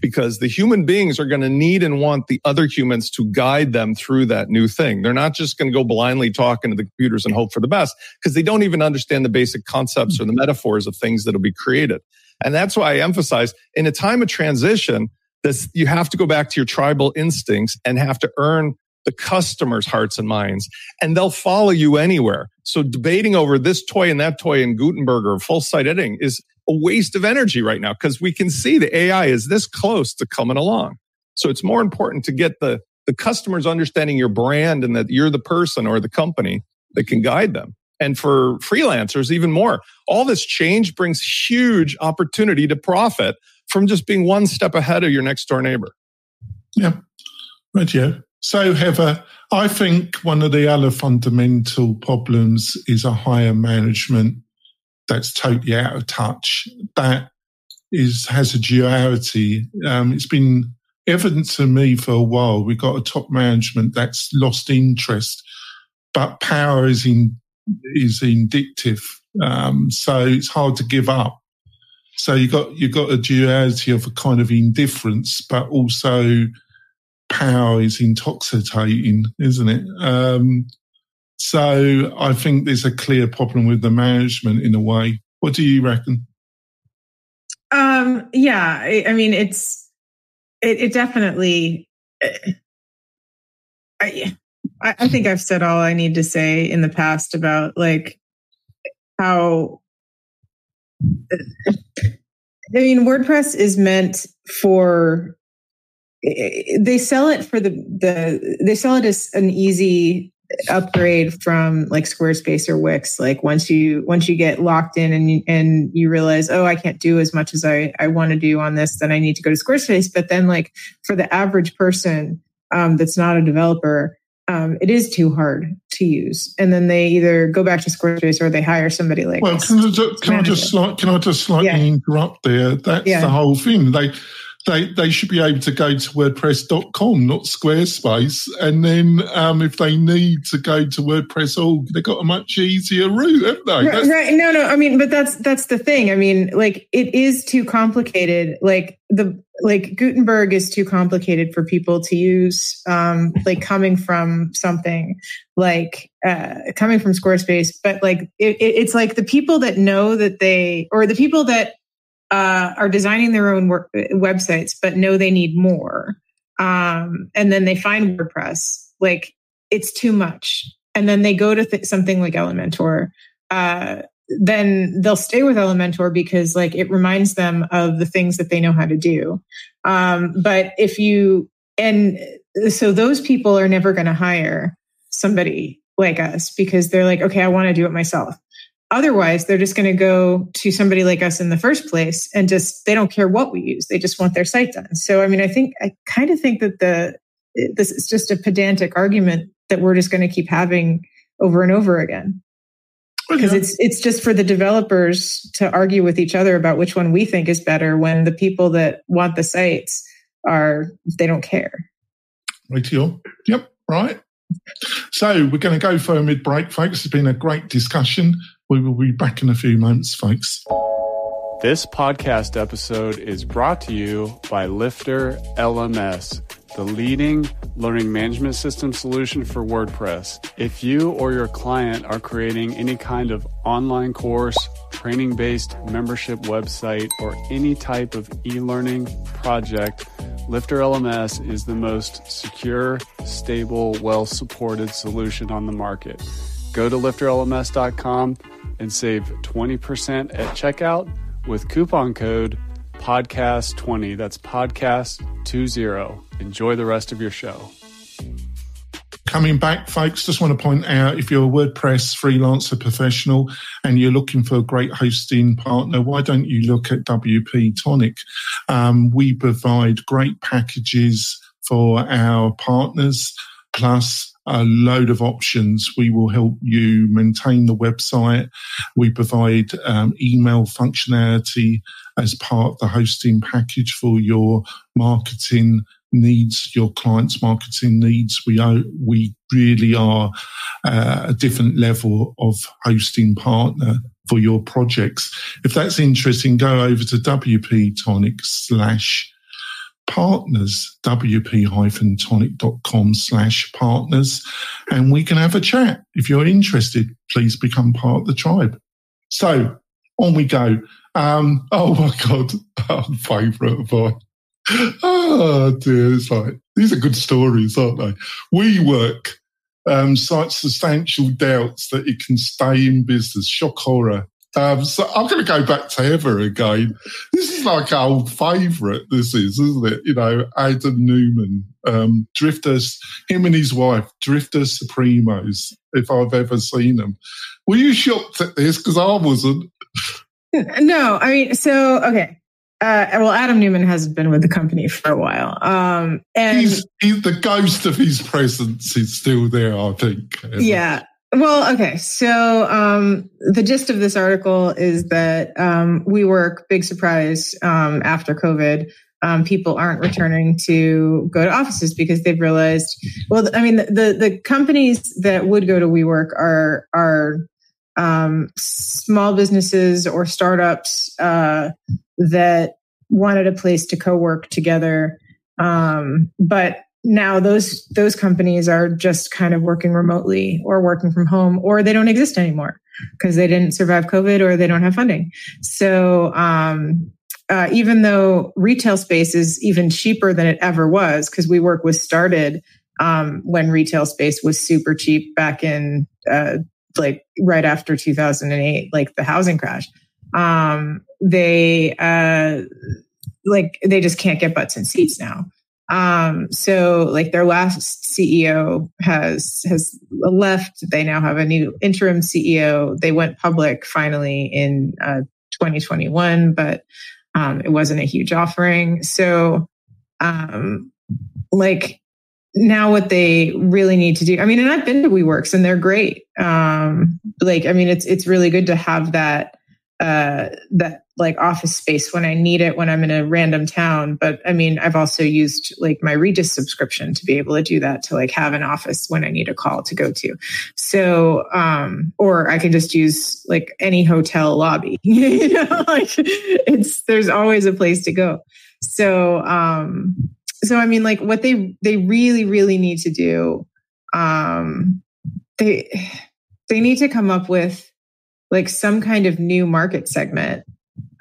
Because the human beings are going to need and want the other humans to guide them through that new thing. They're not just going to go blindly talking to the computers and hope for the best, because they don't even understand the basic concepts or the metaphors of things that will be created. And that's why I emphasize, in a time of transition, This, you have to go back to your tribal instincts and have to earn the customers' hearts and minds, and they'll follow you anywhere. So debating over this toy and that toy in Gutenberg or full site editing is a waste of energy right now, because we can see the A I is this close to coming along. So it's more important to get the, the customers understanding your brand and that you're the person or the company that can guide them. And for freelancers, even more. All this change brings huge opportunity to profit from just being one step ahead of your next door neighbor. Yeah, right, yeah. So, Heather, I think one of the other fundamental problems is a higher management that's totally out of touch. That is has a duality. Um, it's been evident to me for a while. We've got a top management that's lost interest, but power is in is indictive. Um, so it's hard to give up. So you got you got a duality of a kind of indifference, but also power is intoxicating, isn't it? Um, so I think there's a clear problem with the management in a way. What do you reckon? Um, yeah, I, I mean, it's it, it definitely. I I think I've said all I need to say in the past about like how. I mean, WordPress is meant for. They sell it for the, the they sell it as an easy upgrade from like Squarespace or Wix. Like once you once you get locked in and you, and you realize, oh, I can't do as much as I, I want to do on this, then I need to go to Squarespace. But then like for the average person um, that's not a developer, um, it is too hard to use. And then they either go back to Squarespace or they hire somebody like. Well, can I just can I just, slight, can I just slightly yeah. interrupt there? That's yeah. the whole thing. They. They they should be able to go to WordPress dot com, not Squarespace. And then um, if they need to go to WordPress dot org, they've got a much easier route, haven't they? Right, right. No, no. I mean, but that's that's the thing. I mean, like it is too complicated. Like the like Gutenberg is too complicated for people to use. Um, like coming from something like uh, coming from Squarespace, but like it, it, it's like the people that know that they or the people that. Uh, are designing their own work, websites, but know they need more. Um, and then they find WordPress, like it's too much. And then they go to th- something like Elementor. Uh, then they'll stay with Elementor because like it reminds them of the things that they know how to do. Um, but if you, and so those people are never going to hire somebody like us because they're like, okay, I want to do it myself. Otherwise, they're just going to go to somebody like us in the first place and just, they don't care what we use. They just want their site done. So, I mean, I think, I kind of think that the, this is just a pedantic argument that we're just going to keep having over and over again. Because it's, it's just for the developers to argue with each other about which one we think is better when the people that want the sites are, they don't care. Right here. Yep. Right. So we're going to go for a mid-break, folks. It's been a great discussion. We will be back in a few moments, folks. This podcast episode is brought to you by Lifter L M S, the leading learning management system solution for WordPress. If you or your client are creating any kind of online course, training-based membership website, or any type of e-learning project, Lifter L M S is the most secure, stable, well-supported solution on the market. Go to lifter L M S dot com and save twenty percent at checkout with coupon code podcast twenty. That's podcast twenty. Enjoy the rest of your show. Coming back, folks, just want to point out if you're a WordPress freelancer professional and you're looking for a great hosting partner, why don't you look at W P Tonic? Um, we provide great packages for our partners, plus a load of options. We will help you maintain the website. We provide um, email functionality as part of the hosting package for your marketing needs, your clients' marketing needs. We are, we really are uh, a different level of hosting partner for your projects. If that's interesting, go over to W P Tonic slash partners, W P tonic dot com slash partners, and we can have a chat. If you're interested, please become part of the tribe. So on we go. Um, oh my God, our favourite boy. Oh, dear. It's like, these are good stories, aren't they? WeWork, um, cites substantial doubts that it can stay in business. Shock horror. Um, so I'm going to go back to Heather again. This is like our old favourite, this is, isn't it? You know, Adam Neumann, um, Drifter, him and his wife, Drifter Supremos, if I've ever seen them. Were you shocked at this? Because I wasn't. No, I mean, so, okay. Uh, well, Adam Neumann has been with the company for a while. Um, and he's, he's, the ghost of his presence is still there, I think. Yeah. Well, okay. So um, the gist of this article is that um, WeWork, big surprise, um, after COVID, um, people aren't returning to go to offices because they've realized, well, I mean, the the companies that would go to WeWork are are um, small businesses or startups uh, that wanted a place to co-work together, um, but. Now, those those companies are just kind of working remotely or working from home, or they don't exist anymore because they didn't survive COVID or they don't have funding. So um, uh, even though retail space is even cheaper than it ever was, because WeWork was started um, when retail space was super cheap back in uh, like right after two thousand eight, like the housing crash, um, they uh, like they just can't get butts in seats now. Um, so like their last C E O has, has left. They now have a new interim C E O. They went public finally in uh, twenty twenty-one, but, um, it wasn't a huge offering. So, um, like now what they really need to do, I mean, and I've been to WeWorks and they're great. Um, like, I mean, it's, it's really good to have that, uh, that, like office space when I need it, when I'm in a random town. But I mean, I've also used like my Regis subscription to be able to do that, to like have an office when I need a call to go to. So, um, or I can just use like any hotel lobby, you know, like it's, there's always a place to go. So, um, so I mean, like what they, they really, really need to do, um, they, they need to come up with like some kind of new market segment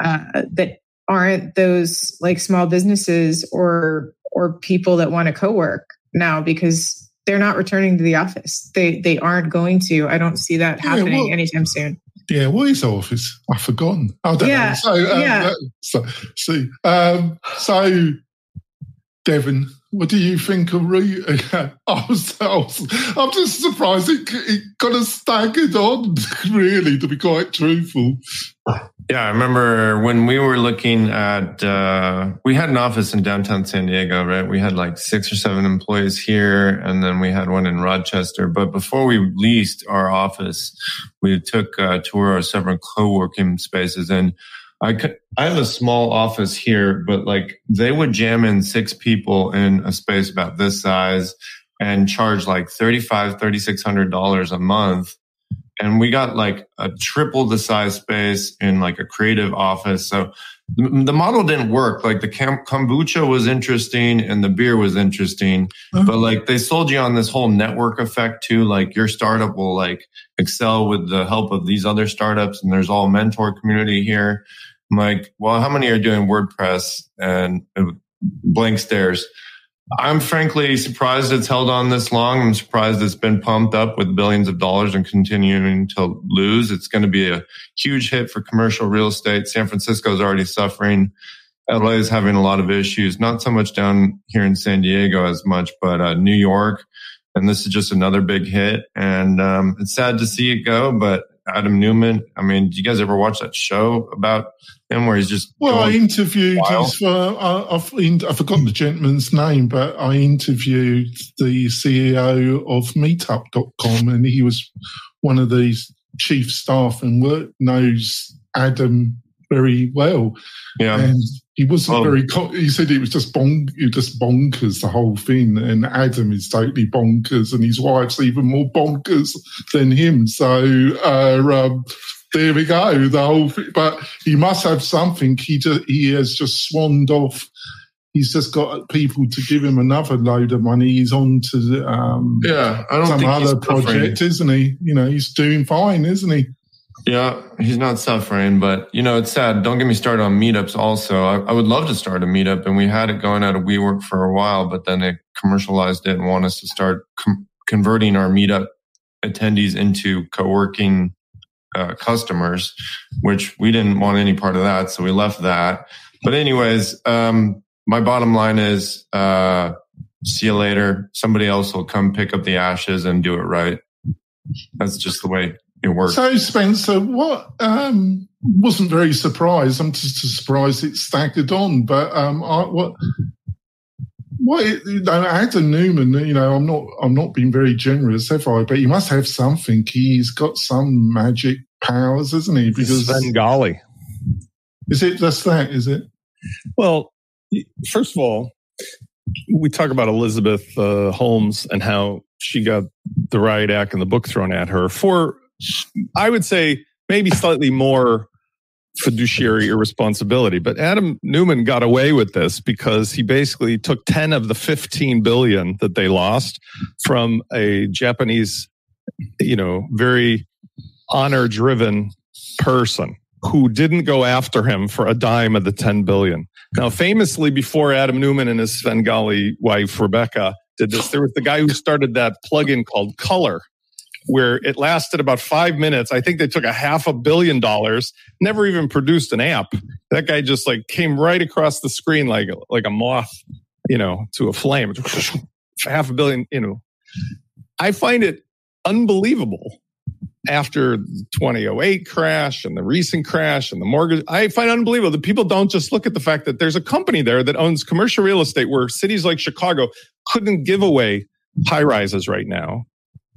Uh, that aren't those like small businesses or or people that want to co-work now, because they're not returning to the office. They they aren't going to. I don't see that yeah, happening what, anytime soon. Yeah, what is office? I've forgotten. I don't yeah, know. So, um, yeah. So, see, um, so Devin, what do you think of Root? I was, I was, I'm just surprised it, it kind of staggered on, really, to be quite truthful. Yeah, I remember when we were looking at, uh, we had an office in downtown San Diego, right? We had like six or seven employees here, and then we had one in Rochester. But before we leased our office, we took a tour of several co-working spaces. And I could, I have a small office here, but like they would jam in six people in a space about this size and charge like thirty-five hundred dollars, thirty-six hundred dollars a month. And we got like a triple the size space in like a creative office. So the model didn't work. Like the kombucha was interesting and the beer was interesting, mm-hmm. but like they sold you on this whole network effect too. Like your startup will like excel with the help of these other startups, and there's all mentor community here. I'm like, well, how many are doing WordPress? And blank stares. I'm frankly surprised it's held on this long. I'm surprised it's been pumped up with billions of dollars and continuing to lose. It's going to be a huge hit for commercial real estate. San Francisco's already suffering. L A is having a lot of issues, not so much down here in San Diego as much, but uh, New York. And this is just another big hit. And um, it's sad to see it go, but Adam Neumann, I mean, do you guys ever watch that show about him where he's just... Well, I interviewed... His, uh, I, I've, I forgot the gentleman's name, but I interviewed the C E O of meetup dot com, and he was one of the chief staff and work, knows Adam very well. Yeah. And he wasn't oh. very... He said it was just, bon, it was just bonkers, the whole thing, and Adam is totally bonkers, and his wife's even more bonkers than him. So... Uh, um, There we go. The whole thing. But he must have something. He just, he has just swanned off. He's just got people to give him another load of money. He's on to um, yeah, I don't some think other project, isn't he? You know, he's doing fine, isn't he? Yeah, he's not suffering, but you know, it's sad. Don't get me started on meetups also. I, I would love to start a meetup, and we had it going out of WeWork for a while, but then they commercialized it and want us to start com- converting our meetup attendees into co-working uh, customers, which we didn't want any part of that. So we left that. But anyways, um, my bottom line is, uh, see you later. Somebody else will come pick up the ashes and do it right. That's just the way it works. So, Spencer, what um, wasn't very surprised. I'm just surprised it staggered on. But um, I, what, what you know, Adam Neumann, you know, I'm not, I'm not being very generous, have I? But he must have something. He's got some magic powers, isn't he? Because Bengali. Is it just that? Is it? Well, first of all, we talk about Elizabeth uh, Holmes and how she got the riot act and the book thrown at her for, I would say, maybe slightly more fiduciary irresponsibility. But Adam Neumann got away with this because he basically took ten of the fifteen billion that they lost from a Japanese, you know, very honor-driven person who didn't go after him for a dime of the ten billion. Now, famously, before Adam Neumann and his Svengali wife, Rebecca, did this, there was the guy who started that plugin called Color, where it lasted about five minutes. I think they took a half a billion dollars, never even produced an app. That guy just like came right across the screen like, like a moth, you know, to a flame. Half a billion, you know. I find it unbelievable after the twenty oh eight crash and the recent crash and the mortgage. I find it unbelievable that people don't just look at the fact that there's a company there that owns commercial real estate where cities like Chicago couldn't give away high rises right now.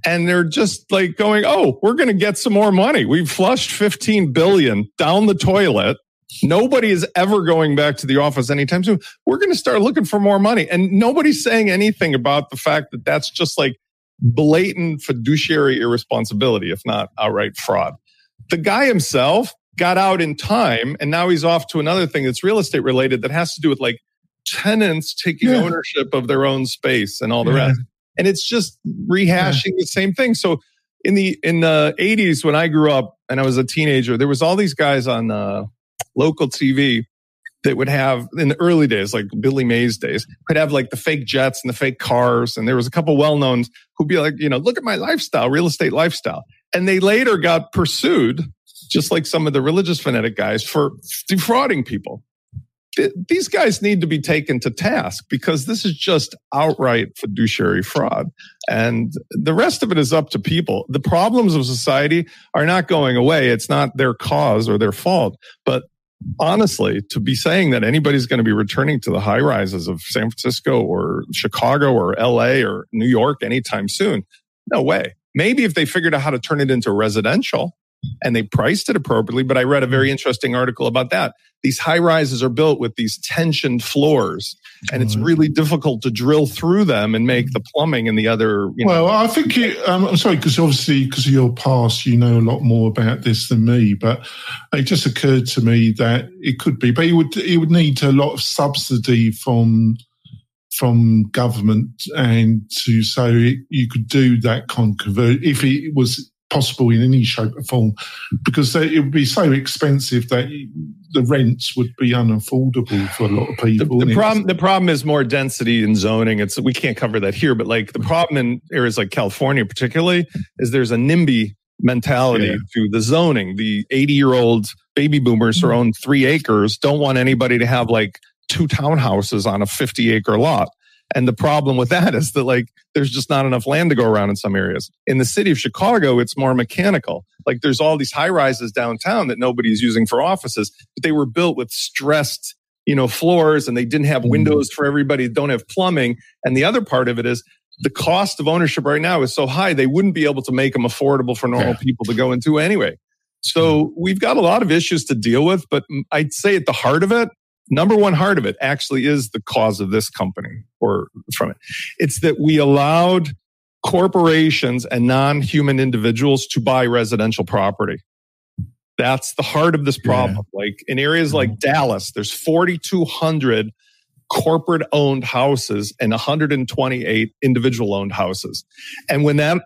And they're just like going, oh, we're going to get some more money. We've flushed fifteen billion dollars down the toilet. Nobody is ever going back to the office anytime soon. We're going to start looking for more money. And nobody's saying anything about the fact that that's just like blatant fiduciary irresponsibility, if not outright fraud. The guy himself got out in time, and now he's off to another thing that's real estate related that has to do with like tenants taking yeah. ownership of their own space and all the yeah. rest. And it's just rehashing the same thing. So in the in the eighties, when I grew up and I was a teenager, there was all these guys on uh, local T V that would have, in the early days, like Billy Mays days, could have like the fake jets and the fake cars. And there was a couple well-knowns who'd be like, you know, look at my lifestyle, real estate lifestyle. And they later got pursued, just like some of the religious fanatic guys, for defrauding people. These guys need to be taken to task because this is just outright fiduciary fraud. And the rest of it is up to people. The problems of society are not going away. It's not their cause or their fault. But honestly, to be saying that anybody's going to be returning to the high rises of San Francisco or Chicago or L A or New York anytime soon, no way. Maybe if they figured out how to turn it into residential, and they priced it appropriately, but I read a very interesting article about that. These high rises are built with these tensioned floors, and it's really difficult to drill through them and make the plumbing and the other. You know, well, I think it, um, I'm sorry because obviously because of your past, you know a lot more about this than me. But it just occurred to me that it could be, but it would it would need a lot of subsidy from from government, and to so it, you could do that con convert if it was possible in any shape or form, because it would be so expensive that the rents would be unaffordable for a lot of people. The, the problem, the problem is more density and zoning. It's we can't cover that here, but like the problem in areas like California, particularly, is there's a NIMBY mentality yeah. to the zoning. The eighty-year-old baby boomers who own three acres don't want anybody to have like two townhouses on a fifty-acre lot. And the problem with that is that like there's just not enough land to go around in some areas. In the city of Chicago, it's more mechanical. Like there's all these high rises downtown that nobody's using for offices, but they were built with stressed, you know, floors, and they didn't have windows for everybody, don't have plumbing. And the other part of it is the cost of ownership right now is so high they wouldn't be able to make them affordable for normal yeah. people to go into anyway. So we've got a lot of issues to deal with, but I'd say at the heart of it, number one heart of it actually is the cause of this company or from it. It's that we allowed corporations and non-human individuals to buy residential property. That's the heart of this problem. Yeah. Like in areas like Dallas, there's forty-two hundred corporate-owned houses and one hundred twenty-eight individual-owned houses. And when that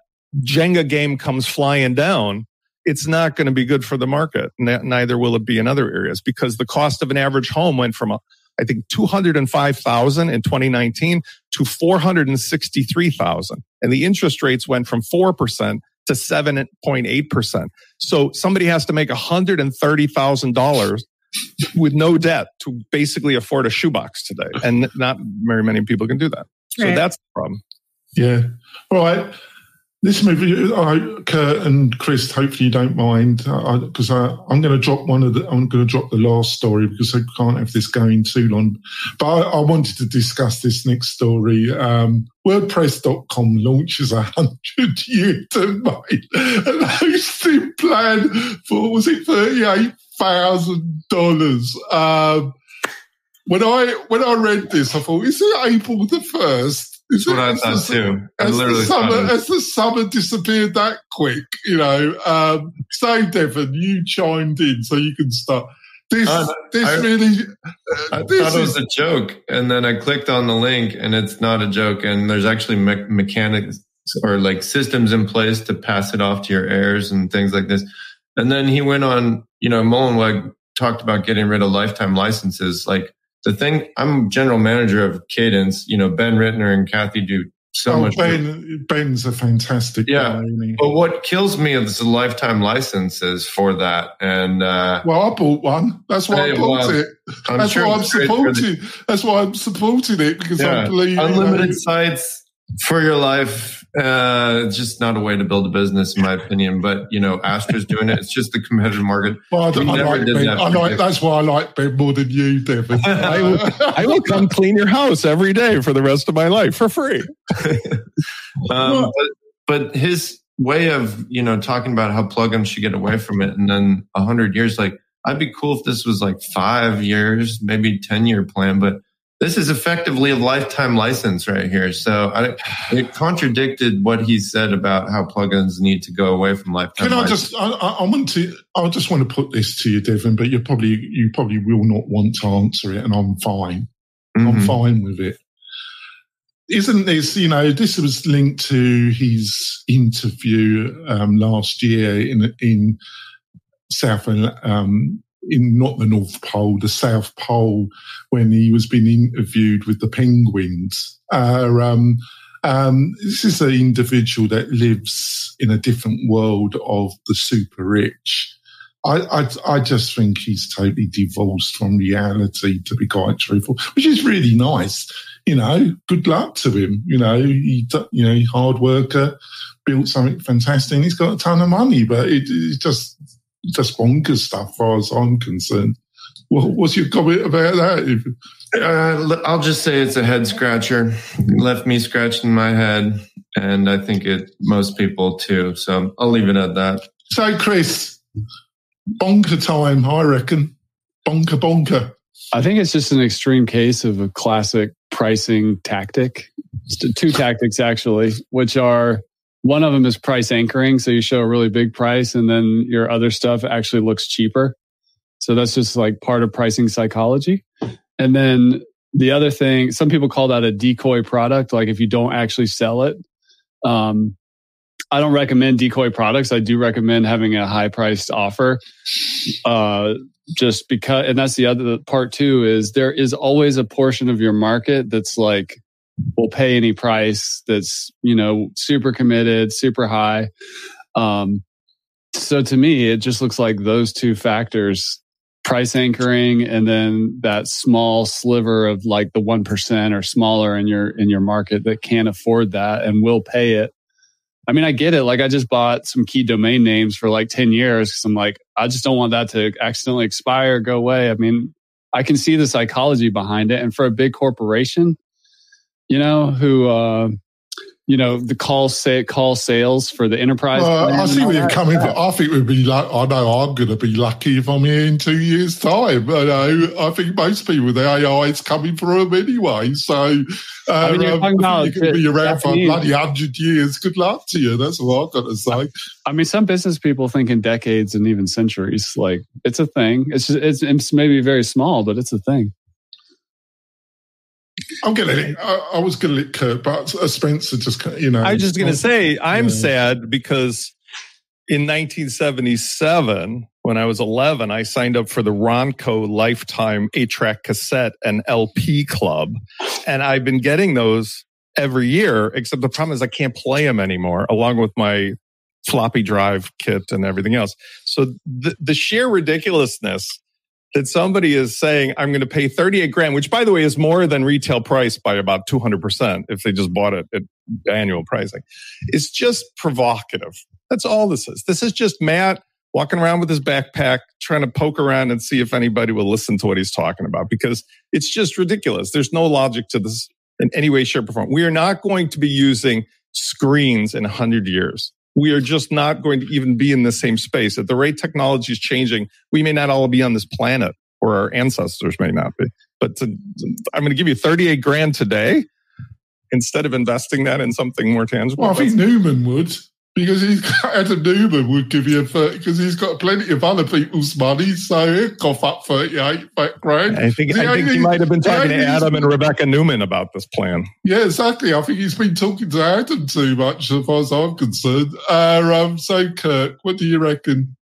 Jenga game comes flying down, it's not going to be good for the market. Neither will it be in other areas, because the cost of an average home went from, I think, two hundred five thousand dollars in twenty nineteen to four hundred sixty-three thousand dollars. And the interest rates went from four percent to seven point eight percent. So somebody has to make one hundred thirty thousand dollars with no debt to basically afford a shoebox today. And not very many people can do that. Right. So that's the problem. Yeah. All right. This movie, I, Kurt and Chris, hopefully you don't mind, because I'm going to drop one of the. I'm going to drop the last story because I can't have this going too long. But I, I wanted to discuss this next story. Um, WordPress dot com launches a hundred euros and hosting plan for was it thirty-eight thousand dollars. Um, when I when I read this, I thought, is it April the first? That's what I thought too. As the, summer, as the summer disappeared that quick, you know. Um, so, Devin, you chimed in, so you can start. This, uh, this I, really. I this thought it was is, a joke, and then I clicked on the link, and it's not a joke. And there's actually me- mechanics or like systems in place to pass it off to your heirs and things like this. And then he went on, you know, Mullenweg talked about getting rid of lifetime licenses, like. The thing, I'm general manager of Cadence. You know, Ben Rittner and Kathy do so oh, much. Ben, Ben's a fantastic yeah. guy. But what kills me is the lifetime licenses for that. And uh, well, I bought one. That's why I bought it. I'm That's sure why I'm supporting. The, That's why I'm supporting it because yeah. I believe unlimited you know, sites for your life. Uh, it's just not a way to build a business, in my opinion. But you know, Astra's doing it. It's just the competitive market. Well, I, don't, I, like ben. I like that's why I like Ben more than you, Devin. I, will, I will come clean your house every day for the rest of my life for free. um, but, but his way of you know talking about how plugins should get away from it, and then a hundred years, like I'd be cool if this was like five years, maybe ten year plan, but. This is effectively a lifetime license right here. So I, it contradicted what he said about how plugins need to go away from lifetime. Can I license. just? I, I want to. I just want to put this to you, Devin. But you probably you probably will not want to answer it, and I'm fine. Mm-hmm. I'm fine with it. Isn't this? You know, this was linked to his interview um, last year in in South um in not the North Pole, the South Pole, when he was being interviewed with the penguins. Uh, um, um, this is an individual that lives in a different world of the super rich. I, I, I just think he's totally divorced from reality, to be quite truthful, which is really nice. You know, good luck to him. You know, he, you know, hard worker, built something fantastic. And he's got a ton of money, but it, it just... Just bonkers stuff, as far as I'm concerned. Well, what's your comment about that? Uh, I'll just say it's a head scratcher. It left me scratching my head, and I think it most people too. So I'll leave it at that. So, Chris, bonker time, I reckon. Bonker, bonker. I think it's just an extreme case of a classic pricing tactic. Two tactics, actually, which are. One of them is price anchoring. So you show a really big price and then your other stuff actually looks cheaper. So that's just like part of pricing psychology. And then the other thing, some people call that a decoy product. Like if you don't actually sell it, um, I don't recommend decoy products. I do recommend having a high priced offer. Uh, just because, and that's the other part too, is there is always a portion of your market that's like, will pay any price that's, you know, super committed, super high. Um, so to me, it just looks like those two factors, price anchoring and then that small sliver of like the one percent or smaller in your in your market that can't afford that and will pay it. I mean, I get it. Like I just bought some key domain names for like ten years because I'm like, I just don't want that to accidentally expire, go away. I mean, I can see the psychology behind it. And for a big corporation, you know, who, uh, you know, the call say call sales for the enterprise. Uh, I see where you're coming from. I think we'd be like, I know I'm going to be lucky if I'm here in two years' time. You know, I think most people with A I is coming for them anyway. So, uh, I mean, you're um, talking about you can be around for bloody hundred years. Good luck to you. That's what I've got to say. I mean, some business people think in decades and even centuries. Like, it's a thing. It's just, it's, it's maybe very small, but it's a thing. I'm gonna. I, I was gonna let Kurt, but Spencer just, you know. I was just gonna say I'm yeah. sad because In nineteen seventy-seven, when I was eleven, I signed up for the Ronco Lifetime eight-track cassette and L P club. And I've been getting those every year, except the problem is I can't play them anymore, along with my floppy drive kit and everything else. So the, the sheer ridiculousness that somebody is saying, I'm going to pay thirty-eight grand, which by the way is more than retail price by about two hundred percent if they just bought it at annual pricing, is just provocative. That's all this is. This is just Matt walking around with his backpack, trying to poke around and see if anybody will listen to what he's talking about, because it's just ridiculous. There's no logic to this in any way, shape, or form. We are not going to be using screens in one hundred years. We are just not going to even be in the same space. At the rate technology is changing, we may not all be on this planet, or our ancestors may not be. But to, I'm going to give you thirty-eight grand today instead of investing that in something more tangible. Well, I think Newman would. Because he's got, Adam Neumann would give you a thirty, because he's got plenty of other people's money, so he'll cough up thirty-eight grand. I think, I think he might have been talking to Adam and Rebecca Newman about this plan. Yeah, exactly. I think he's been talking to Adam too much, as far as I'm concerned. Uh, um, so, Kirk, what do you reckon?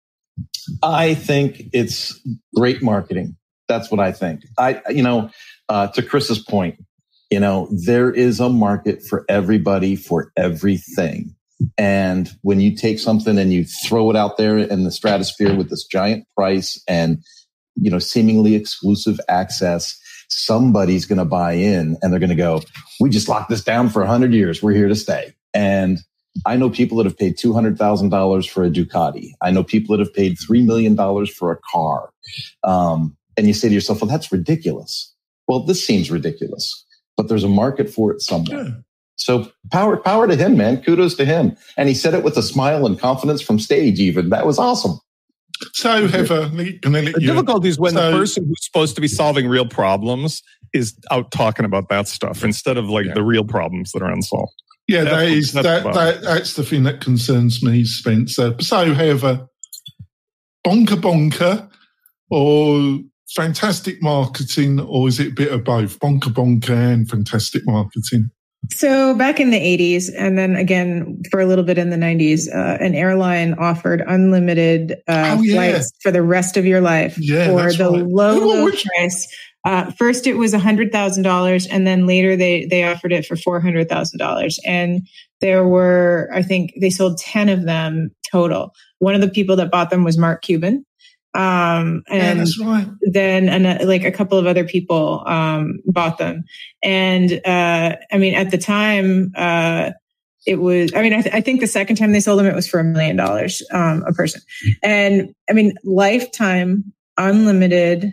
I think it's great marketing. That's what I think. I, you know, uh, to Chris's point, you know, there is a market for everybody for everything. And when you take something and you throw it out there in the stratosphere with this giant price and, you know, seemingly exclusive access, somebody's going to buy in and they're going to go, we just locked this down for one hundred years. We're here to stay. And I know people that have paid two hundred thousand dollars for a Ducati. I know people that have paid three million dollars for a car. Um, and you say to yourself, well, that's ridiculous. Well, this seems ridiculous, but there's a market for it somewhere. Yeah. So power, power to him, man. Kudos to him. And he said it with a smile and confidence from stage even. That was awesome. So Heather, the difficulty is when so, the person who's supposed to be solving real problems is out talking about that stuff instead of like yeah. the real problems that are unsolved. Yeah, that, that is that's, that, that, that's the thing that concerns me, Spencer. So Heather, bonker bonker or fantastic marketing, or is it a bit of both? Bonker bonker and fantastic marketing. So back in the eighties, and then again for a little bit in the nineties, uh, an airline offered unlimited uh, oh, yeah. flights for the rest of your life yeah, for the right. low, low price. Uh, first, it was one hundred thousand dollars, and then later they they offered it for four hundred thousand dollars. And there were, I think, they sold ten of them total. One of the people that bought them was Mark Cuban. Um, and yeah, that's right. then an, like a couple of other people, um, bought them. And, uh, I mean, at the time, uh, it was, I mean, I, th- I think the second time they sold them, it was for a million dollars, um, a person. And I mean, lifetime unlimited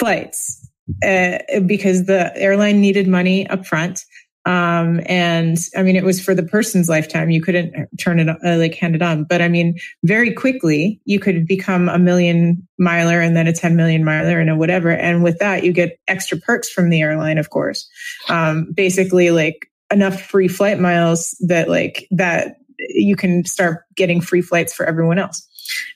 flights, uh, because the airline needed money up front. Um, and I mean, it was for the person's lifetime. You couldn't turn it, uh, like hand it on. But I mean, very quickly, you could become a million miler and then a ten million miler and a whatever. And with that, you get extra perks from the airline, of course. Um, basically like enough free flight miles that like that you can start getting free flights for everyone else.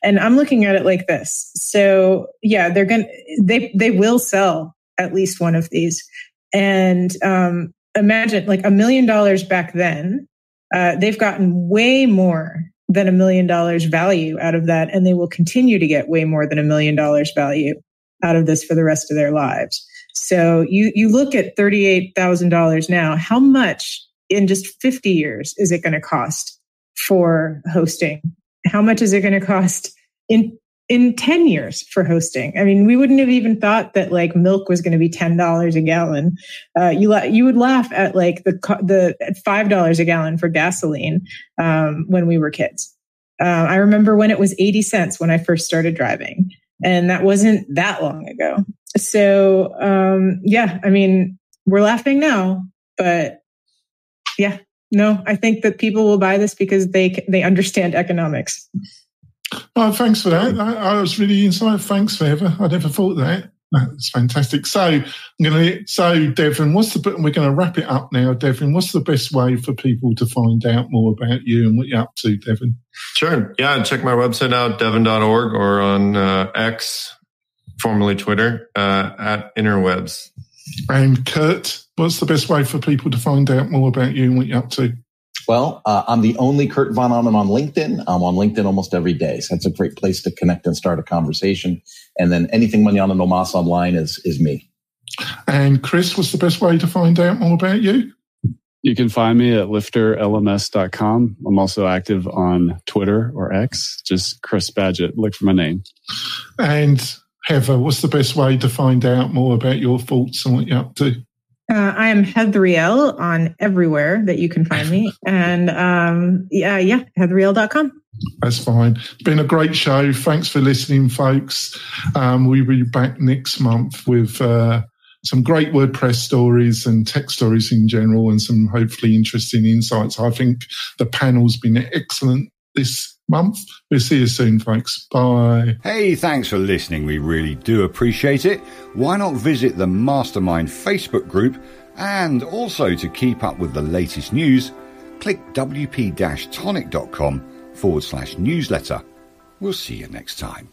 And I'm looking at it like this. So yeah, they're going to, they, they will sell at least one of these. And, um, imagine like a million dollars back then, uh, they've gotten way more than a million dollars value out of that. And they will continue to get way more than a million dollars value out of this for the rest of their lives. So you, you look at thirty-eight thousand dollars now, how much in just fifty years is it going to cost for hosting? How much is it going to cost in in ten years for hosting? I mean, we wouldn't have even thought that like milk was going to be ten dollars a gallon. Uh, you la- you would laugh at like the co- the at five dollars a gallon for gasoline um, when we were kids. Uh, I remember when it was eighty cents when I first started driving, and that wasn't that long ago. So um, yeah, I mean, we're laughing now, but yeah, no, I think that people will buy this because they they understand economics. Oh, thanks for that. I, I was really inspired. Thanks, Heather. I never thought that. That's fantastic. So, I'm going to. So, Devin, what's the? We're going to wrap it up now, Devin. What's the best way for people to find out more about you and what you're up to, Devin? Sure. Yeah, check my website out, devin dot org, or on uh, X, formerly Twitter, uh, at Interwebs. And Kurt, what's the best way for people to find out more about you and what you're up to? Well, uh, I'm the only Kurt von Annen on LinkedIn. I'm on LinkedIn almost every day. So that's a great place to connect and start a conversation. And then anything Manana No Mas online is is me. And Chris, what's the best way to find out more about you? You can find me at lifter L M S dot com. I'm also active on Twitter or X, just Chris Badgett. Look for my name. And Heather, what's the best way to find out more about your thoughts and what you're up to? Uh, I am Heatheriel on everywhere that you can find me. And um, yeah, yeah, heatheriel dot com. That's fine. It's been a great show. Thanks for listening, folks. Um, we'll be back next month with uh, some great WordPress stories and tech stories in general and some hopefully interesting insights. I think the panel's been excellent this month. We'll see you soon, folks. Bye. Hey, thanks for listening. We really do appreciate it. Why not visit the Mastermind Facebook group? And also, to keep up with the latest news, click W P tonic dot com forward slash newsletter. We'll see you next time.